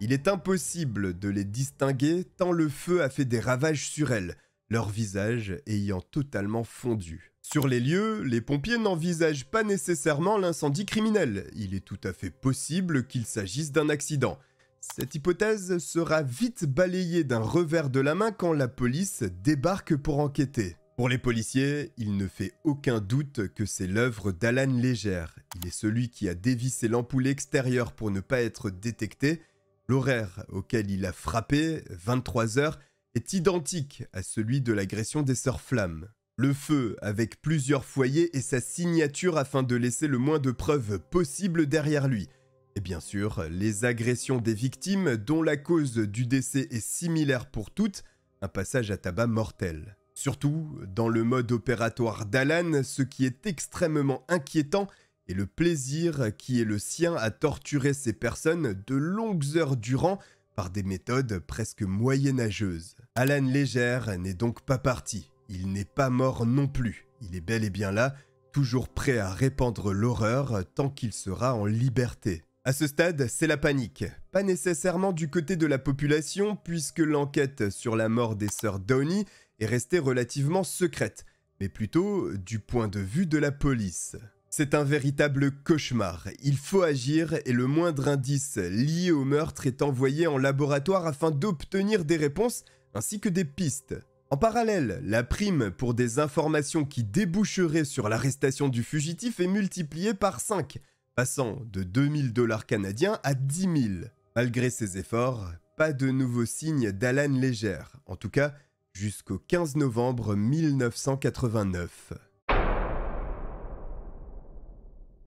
Il est impossible de les distinguer tant le feu a fait des ravages sur elles, leur visage ayant totalement fondu. Sur les lieux, les pompiers n'envisagent pas nécessairement l'incendie criminel. Il est tout à fait possible qu'il s'agisse d'un accident. Cette hypothèse sera vite balayée d'un revers de la main quand la police débarque pour enquêter. Pour les policiers, il ne fait aucun doute que c'est l'œuvre d'Allan Legere. Il est celui qui a dévissé l'ampoule extérieure pour ne pas être détecté. L'horaire auquel il a frappé, 23h, est identique à celui de l'agression des sœurs Flamme. Le feu avec plusieurs foyers et sa signature afin de laisser le moins de preuves possible derrière lui. Et bien sûr, les agressions des victimes dont la cause du décès est similaire pour toutes, un passage à tabac mortel. Surtout, dans le mode opératoire d'Allan, ce qui est extrêmement inquiétant, et le plaisir qui est le sien à torturer ces personnes de longues heures durant par des méthodes presque moyenâgeuses. Allan Legere n'est donc pas parti, il n'est pas mort non plus, il est bel et bien là, toujours prêt à répandre l'horreur tant qu'il sera en liberté. À ce stade, c'est la panique, pas nécessairement du côté de la population puisque l'enquête sur la mort des sœurs Downey est restée relativement secrète, mais plutôt du point de vue de la police. C'est un véritable cauchemar, il faut agir et le moindre indice lié au meurtre est envoyé en laboratoire afin d'obtenir des réponses ainsi que des pistes. En parallèle, la prime pour des informations qui déboucheraient sur l'arrestation du fugitif est multipliée par 5, passant de 2 000 $ canadiens à 10 000. Malgré ses efforts, pas de nouveaux signes d'Allan Legere, en tout cas jusqu'au 15 novembre 1989.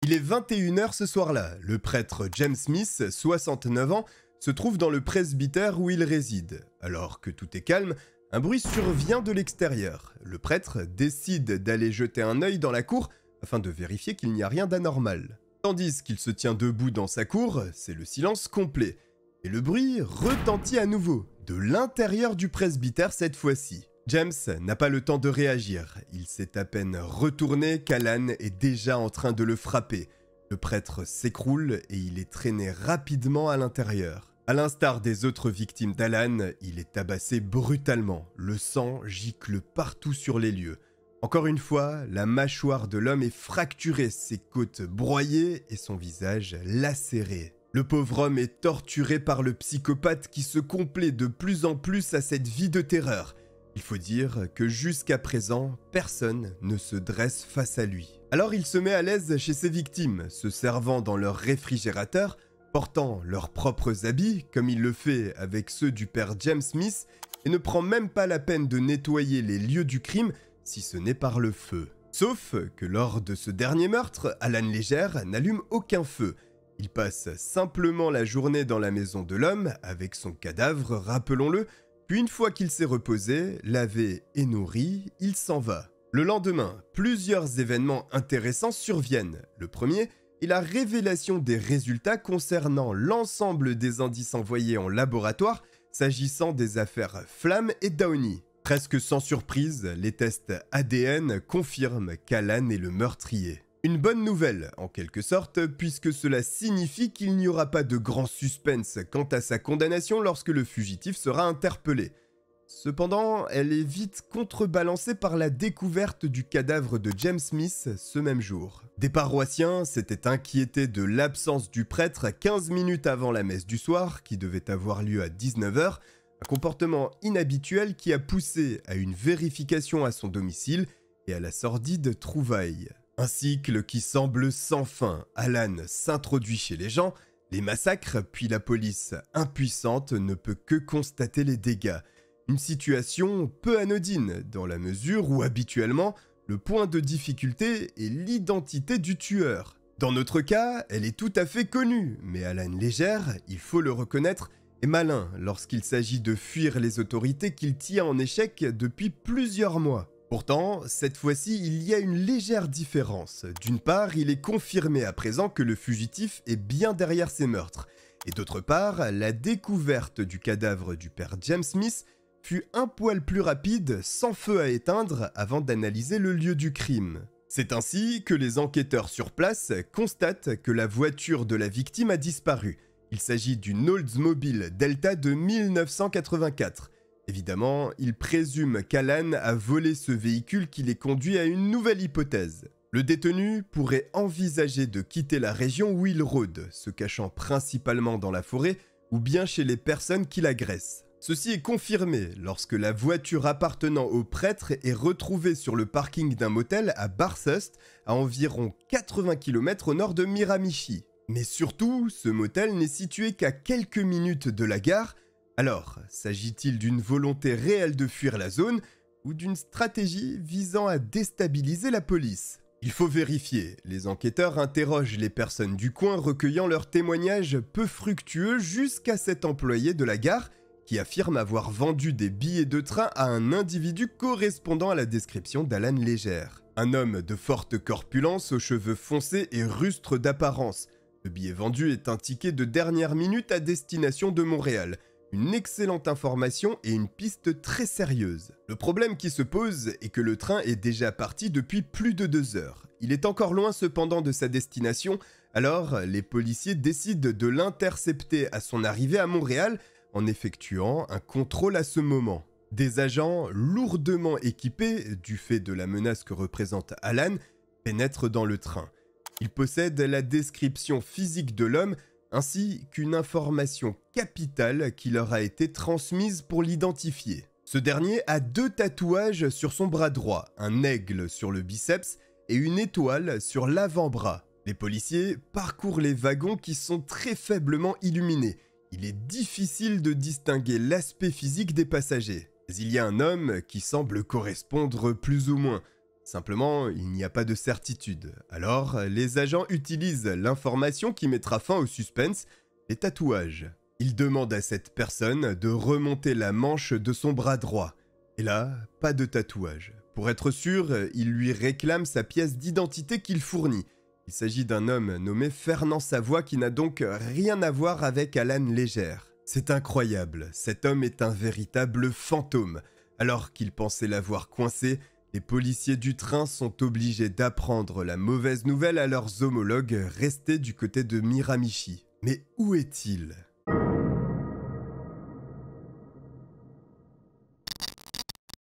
Il est 21h ce soir-là, le prêtre James Smith, 69 ans, se trouve dans le presbytère où il réside. Alors que tout est calme, un bruit survient de l'extérieur. Le prêtre décide d'aller jeter un œil dans la cour afin de vérifier qu'il n'y a rien d'anormal. Tandis qu'il se tient debout dans sa cour, c'est le silence complet. Et le bruit retentit à nouveau, de l'intérieur du presbytère cette fois-ci. James n'a pas le temps de réagir, il s'est à peine retourné qu'Allan est déjà en train de le frapper. Le prêtre s'écroule et il est traîné rapidement à l'intérieur. A l'instar des autres victimes d'Allan, il est tabassé brutalement, le sang gicle partout sur les lieux. Encore une fois, la mâchoire de l'homme est fracturée, ses côtes broyées et son visage lacéré. Le pauvre homme est torturé par le psychopathe qui se complaît de plus en plus à cette vie de terreur. Il faut dire que jusqu'à présent, personne ne se dresse face à lui. Alors il se met à l'aise chez ses victimes, se servant dans leur réfrigérateur, portant leurs propres habits, comme il le fait avec ceux du père James Smith, et ne prend même pas la peine de nettoyer les lieux du crime, si ce n'est par le feu. Sauf que lors de ce dernier meurtre, Allan Legere n'allume aucun feu. Il passe simplement la journée dans la maison de l'homme, avec son cadavre, rappelons-le. Puis une fois qu'il s'est reposé, lavé et nourri, il s'en va. Le lendemain, plusieurs événements intéressants surviennent. Le premier est la révélation des résultats concernant l'ensemble des indices envoyés en laboratoire s'agissant des affaires Flamme et Downey. Presque sans surprise, les tests ADN confirment qu'Allan est le meurtrier. Une bonne nouvelle, en quelque sorte, puisque cela signifie qu'il n'y aura pas de grand suspense quant à sa condamnation lorsque le fugitif sera interpellé. Cependant, elle est vite contrebalancée par la découverte du cadavre de James Smith ce même jour. Des paroissiens s'étaient inquiétés de l'absence du prêtre 15 minutes avant la messe du soir, qui devait avoir lieu à 19h, un comportement inhabituel qui a poussé à une vérification à son domicile et à la sordide trouvaille. Un cycle qui semble sans fin. Allan s'introduit chez les gens, les massacre, puis la police, impuissante, ne peut que constater les dégâts. Une situation peu anodine, dans la mesure où habituellement, le point de difficulté est l'identité du tueur. Dans notre cas, elle est tout à fait connue, mais Allan Legere, il faut le reconnaître, est malin lorsqu'il s'agit de fuir les autorités qu'il tient en échec depuis plusieurs mois. Pourtant, cette fois-ci, il y a une légère différence. D'une part, il est confirmé à présent que le fugitif est bien derrière ses meurtres. Et d'autre part, la découverte du cadavre du père James Smith fut un poil plus rapide, sans feu à éteindre, avant d'analyser le lieu du crime. C'est ainsi que les enquêteurs sur place constatent que la voiture de la victime a disparu. Il s'agit d'une Oldsmobile Delta de 1984. Évidemment, ils présument qu'Alan a volé ce véhicule qui les conduit à une nouvelle hypothèse. Le détenu pourrait envisager de quitter la région où il rôde, se cachant principalement dans la forêt ou bien chez les personnes qui l'agressent. Ceci est confirmé lorsque la voiture appartenant au prêtre est retrouvée sur le parking d'un motel à Bathurst, à environ 80 km au nord de Miramichi. Mais surtout, ce motel n'est situé qu'à quelques minutes de la gare. Alors, s'agit-il d'une volonté réelle de fuir la zone ou d'une stratégie visant à déstabiliser la police? Il faut vérifier. Les enquêteurs interrogent les personnes du coin, recueillant leurs témoignages peu fructueux jusqu'à cet employé de la gare qui affirme avoir vendu des billets de train à un individu correspondant à la description d'Allan Legere. Un homme de forte corpulence, aux cheveux foncés et rustre d'apparence. Le billet vendu est un ticket de dernière minute à destination de Montréal. Une excellente information et une piste très sérieuse. Le problème qui se pose est que le train est déjà parti depuis plus de 2 heures. Il est encore loin cependant de sa destination, alors les policiers décident de l'intercepter à son arrivée à Montréal en effectuant un contrôle à ce moment. Des agents lourdement équipés, du fait de la menace que représente Alan, pénètrent dans le train. Ils possèdent la description physique de l'homme ainsi qu'une information capitale qui leur a été transmise pour l'identifier. Ce dernier a 2 tatouages sur son bras droit, un aigle sur le biceps et une étoile sur l'avant-bras. Les policiers parcourent les wagons qui sont très faiblement illuminés. Il est difficile de distinguer l'aspect physique des passagers. Mais il y a un homme qui semble correspondre plus ou moins. Simplement, il n'y a pas de certitude. Alors, les agents utilisent l'information qui mettra fin au suspense, les tatouages. Ils demandent à cette personne de remonter la manche de son bras droit. Et là, pas de tatouage. Pour être sûr, ils lui réclament sa pièce d'identité qu'il fournit. Il s'agit d'un homme nommé Fernand Savoie qui n'a donc rien à voir avec Allan Legere. C'est incroyable, cet homme est un véritable fantôme. Alors qu'ils pensaient l'avoir coincé, les policiers du train sont obligés d'apprendre la mauvaise nouvelle à leurs homologues restés du côté de Miramichi. Mais où est-il ?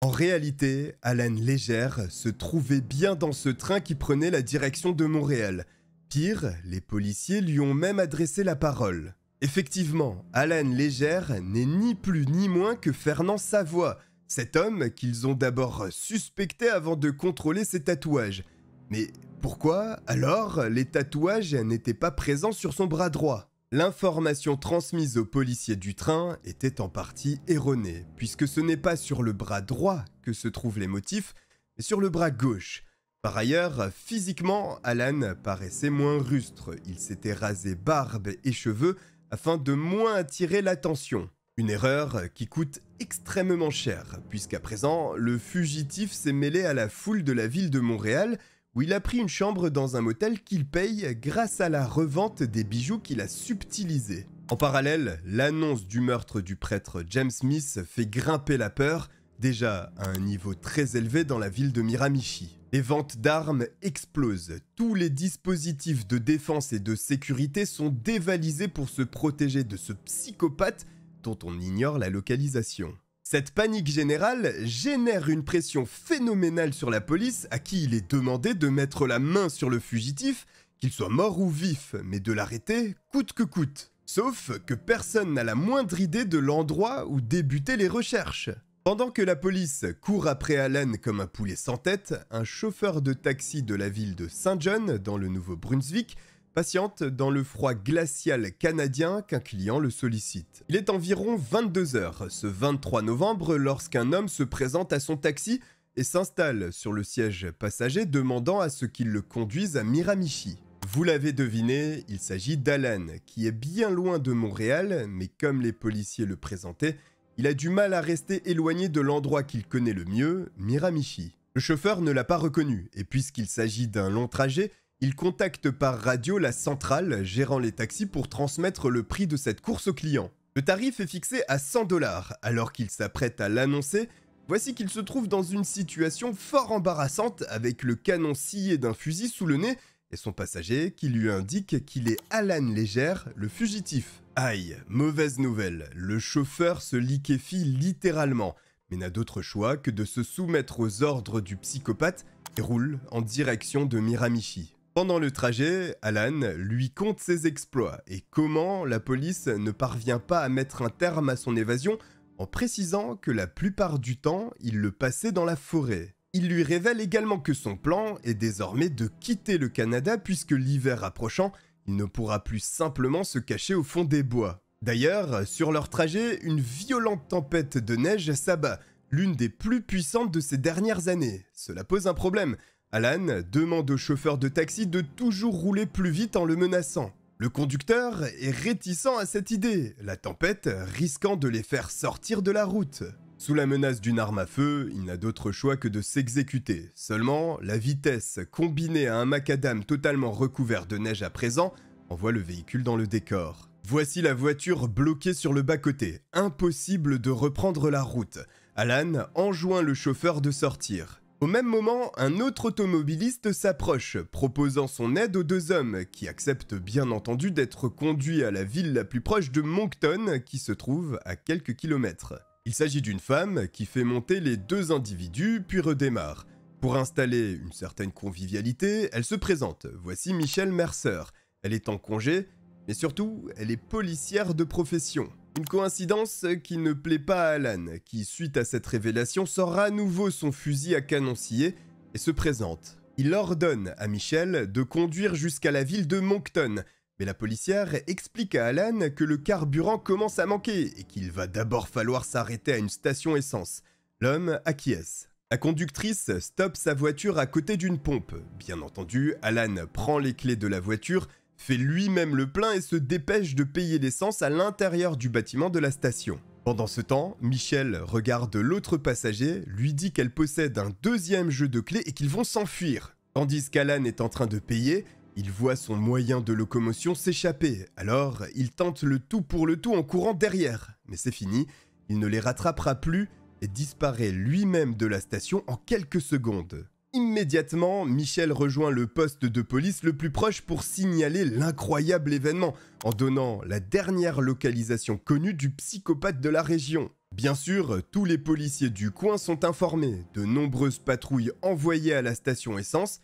En réalité, Allan Legere se trouvait bien dans ce train qui prenait la direction de Montréal. Pire, les policiers lui ont même adressé la parole. Effectivement, Allan Legere n'est ni plus ni moins que Fernand Savoie, cet homme qu'ils ont d'abord suspecté avant de contrôler ses tatouages. Mais pourquoi, alors, les tatouages n'étaient pas présents sur son bras droit ? L'information transmise aux policiers du train était en partie erronée, puisque ce n'est pas sur le bras droit que se trouvent les motifs, mais sur le bras gauche. Par ailleurs, physiquement, Alan paraissait moins rustre. Il s'était rasé barbe et cheveux afin de moins attirer l'attention. Une erreur qui coûte extrêmement cher, puisqu'à présent, le fugitif s'est mêlé à la foule de la ville de Montréal, où il a pris une chambre dans un motel qu'il paye grâce à la revente des bijoux qu'il a subtilisés. En parallèle, l'annonce du meurtre du prêtre James Smith fait grimper la peur, déjà à un niveau très élevé dans la ville de Miramichi. Les ventes d'armes explosent, tous les dispositifs de défense et de sécurité sont dévalisés pour se protéger de ce psychopathe dont on ignore la localisation. Cette panique générale génère une pression phénoménale sur la police à qui il est demandé de mettre la main sur le fugitif, qu'il soit mort ou vif, mais de l'arrêter coûte que coûte. Sauf que personne n'a la moindre idée de l'endroit où débutaient les recherches. Pendant que la police court après Alan comme un poulet sans tête, un chauffeur de taxi de la ville de Saint-John, dans le Nouveau-Brunswick, patiente dans le froid glacial canadien qu'un client le sollicite. Il est environ 22 h, ce 23 novembre, lorsqu'un homme se présente à son taxi et s'installe sur le siège passager demandant à ce qu'il le conduise à Miramichi. Vous l'avez deviné, il s'agit d'Alan, qui est bien loin de Montréal, mais comme les policiers le présentaient, il a du mal à rester éloigné de l'endroit qu'il connaît le mieux, Miramichi. Le chauffeur ne l'a pas reconnu, et puisqu'il s'agit d'un long trajet, il contacte par radio la centrale gérant les taxis pour transmettre le prix de cette course au client. Le tarif est fixé à 100 $, alors qu'il s'apprête à l'annoncer, voici qu'il se trouve dans une situation fort embarrassante avec le canon scié d'un fusil sous le nez et son passager qui lui indique qu'il est Allan Legere, le fugitif. Aïe, mauvaise nouvelle, le chauffeur se liquéfie littéralement, mais n'a d'autre choix que de se soumettre aux ordres du psychopathe et roule en direction de Miramichi. Pendant le trajet, Alan lui conte ses exploits et comment la police ne parvient pas à mettre un terme à son évasion en précisant que la plupart du temps, il le passait dans la forêt. Il lui révèle également que son plan est désormais de quitter le Canada puisque l'hiver approchant, il ne pourra plus simplement se cacher au fond des bois. D'ailleurs, sur leur trajet, une violente tempête de neige s'abat, l'une des plus puissantes de ces dernières années. Cela pose un problème. Alan demande au chauffeur de taxi de toujours rouler plus vite en le menaçant. Le conducteur est réticent à cette idée, la tempête risquant de les faire sortir de la route. Sous la menace d'une arme à feu, il n'a d'autre choix que de s'exécuter. Seulement, la vitesse combinée à un macadam totalement recouvert de neige à présent envoie le véhicule dans le décor. Voici la voiture bloquée sur le bas-côté, impossible de reprendre la route. Alan enjoint le chauffeur de sortir. Au même moment, un autre automobiliste s'approche, proposant son aide aux deux hommes, qui acceptent bien entendu d'être conduits à la ville la plus proche de Moncton, qui se trouve à quelques kilomètres. Il s'agit d'une femme qui fait monter les deux individus, puis redémarre. Pour installer une certaine convivialité, elle se présente. Voici Michelle Mercer. Elle est en congé, mais surtout, elle est policière de profession. Une coïncidence qui ne plaît pas à Alan, qui, suite à cette révélation, sort à nouveau son fusil à canon scié et se présente. Il ordonne à Michelle de conduire jusqu'à la ville de Moncton, mais la policière explique à Alan que le carburant commence à manquer et qu'il va d'abord falloir s'arrêter à une station essence. L'homme acquiesce. La conductrice stoppe sa voiture à côté d'une pompe. Bien entendu, Alan prend les clés de la voiture, fait lui-même le plein et se dépêche de payer l'essence à l'intérieur du bâtiment de la station. Pendant ce temps, Michelle regarde l'autre passager, lui dit qu'elle possède un deuxième jeu de clés et qu'ils vont s'enfuir. Tandis qu'Alan est en train de payer, il voit son moyen de locomotion s'échapper. Alors, il tente le tout pour le tout en courant derrière. Mais c'est fini, il ne les rattrapera plus et disparaît lui-même de la station en quelques secondes. Immédiatement, Michelle rejoint le poste de police le plus proche pour signaler l'incroyable événement, en donnant la dernière localisation connue du psychopathe de la région. Bien sûr, tous les policiers du coin sont informés, de nombreuses patrouilles envoyées à la station essence,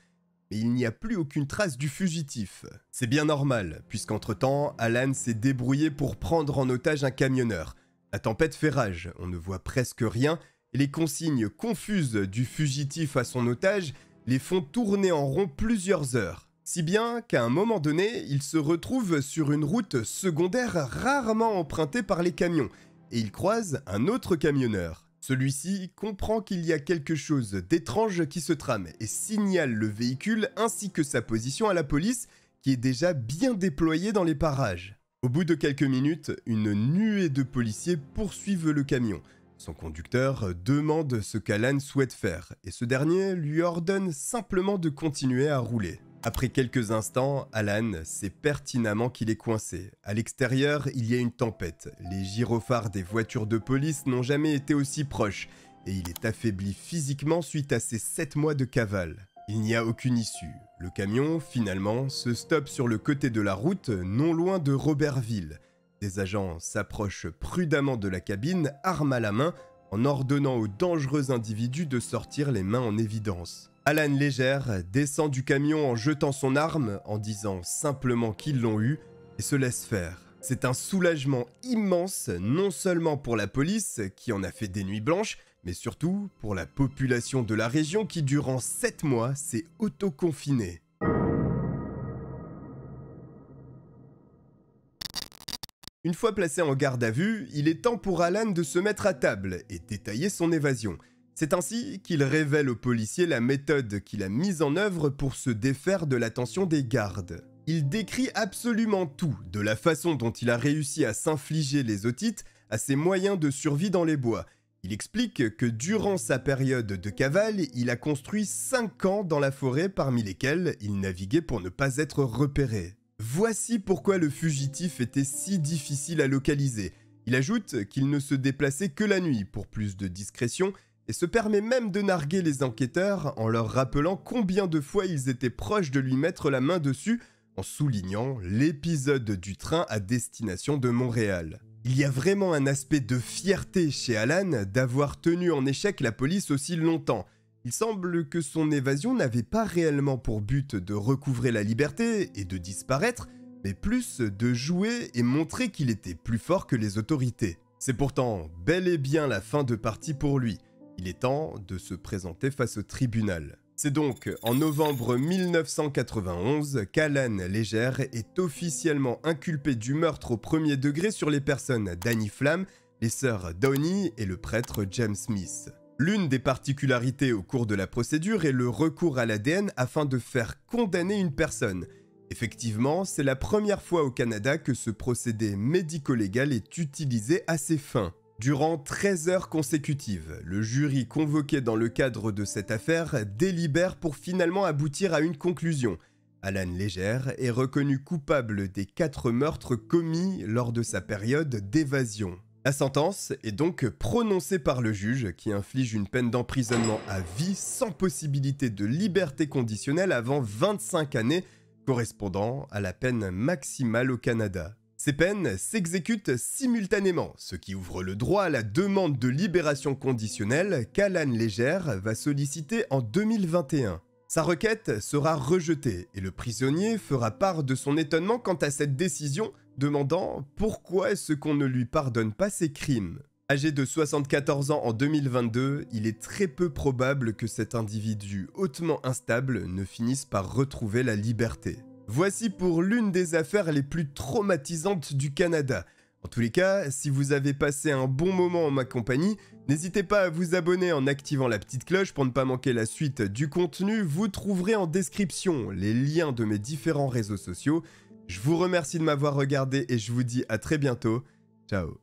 mais il n'y a plus aucune trace du fugitif. C'est bien normal, puisqu'entre-temps, Alan s'est débrouillé pour prendre en otage un camionneur. La tempête fait rage, on ne voit presque rien, et les consignes confuses du fugitif à son otage les font tourner en rond plusieurs heures. Si bien qu'à un moment donné, il se retrouve sur une route secondaire rarement empruntée par les camions, et il croise un autre camionneur. Celui-ci comprend qu'il y a quelque chose d'étrange qui se trame et signale le véhicule ainsi que sa position à la police qui est déjà bien déployée dans les parages. Au bout de quelques minutes, une nuée de policiers poursuivent le camion. Son conducteur demande ce qu'Alan souhaite faire, et ce dernier lui ordonne simplement de continuer à rouler. Après quelques instants, Alan sait pertinemment qu'il est coincé. À l'extérieur, il y a une tempête. Les gyrophares des voitures de police n'ont jamais été aussi proches, et il est affaibli physiquement suite à ses 7 mois de cavale. Il n'y a aucune issue. Le camion, finalement, se stoppe sur le côté de la route, non loin de Robertville. Des agents s'approchent prudemment de la cabine, armes à la main, en ordonnant aux dangereux individus de sortir les mains en évidence. Allan Legere descend du camion en jetant son arme, en disant simplement qu'ils l'ont eu, et se laisse faire. C'est un soulagement immense, non seulement pour la police, qui en a fait des nuits blanches, mais surtout pour la population de la région qui, durant 7 mois, s'est autoconfinée. Une fois placé en garde à vue, il est temps pour Alan de se mettre à table et détailler son évasion. C'est ainsi qu'il révèle aux policiers la méthode qu'il a mise en œuvre pour se défaire de l'attention des gardes. Il décrit absolument tout, de la façon dont il a réussi à s'infliger les otites à ses moyens de survie dans les bois. Il explique que durant sa période de cavale, il a construit 5 camps dans la forêt parmi lesquels il naviguait pour ne pas être repéré. Voici pourquoi le fugitif était si difficile à localiser. Il ajoute qu'il ne se déplaçait que la nuit pour plus de discrétion et se permet même de narguer les enquêteurs en leur rappelant combien de fois ils étaient proches de lui mettre la main dessus en soulignant l'épisode du train à destination de Montréal. Il y a vraiment un aspect de fierté chez Allan d'avoir tenu en échec la police aussi longtemps. Il semble que son évasion n'avait pas réellement pour but de recouvrer la liberté et de disparaître, mais plus de jouer et montrer qu'il était plus fort que les autorités. C'est pourtant bel et bien la fin de partie pour lui. Il est temps de se présenter face au tribunal. C'est donc en novembre 1991 qu'Allan Legere est officiellement inculpé du meurtre au premier degré sur les personnes d'Annie Flamme, les sœurs Downey et le prêtre James Smith. L'une des particularités au cours de la procédure est le recours à l'ADN afin de faire condamner une personne. Effectivement, c'est la première fois au Canada que ce procédé médico-légal est utilisé à ses fins. Durant 13 heures consécutives, le jury convoqué dans le cadre de cette affaire délibère pour finalement aboutir à une conclusion. Allan Legere est reconnu coupable des 4 meurtres commis lors de sa période d'évasion. La sentence est donc prononcée par le juge qui inflige une peine d'emprisonnement à vie sans possibilité de liberté conditionnelle avant 25 années, correspondant à la peine maximale au Canada. Ces peines s'exécutent simultanément, ce qui ouvre le droit à la demande de libération conditionnelle qu'Allan Legere va solliciter en 2021. Sa requête sera rejetée et le prisonnier fera part de son étonnement quant à cette décision, demandant pourquoi est-ce qu'on ne lui pardonne pas ses crimes. Âgé de 74 ans en 2022, il est très peu probable que cet individu hautement instable ne finisse par retrouver la liberté. Voici pour l'une des affaires les plus traumatisantes du Canada. En tous les cas, si vous avez passé un bon moment en ma compagnie, n'hésitez pas à vous abonner en activant la petite cloche pour ne pas manquer la suite du contenu. Vous trouverez en description les liens de mes différents réseaux sociaux. Je vous remercie de m'avoir regardé et je vous dis à très bientôt. Ciao.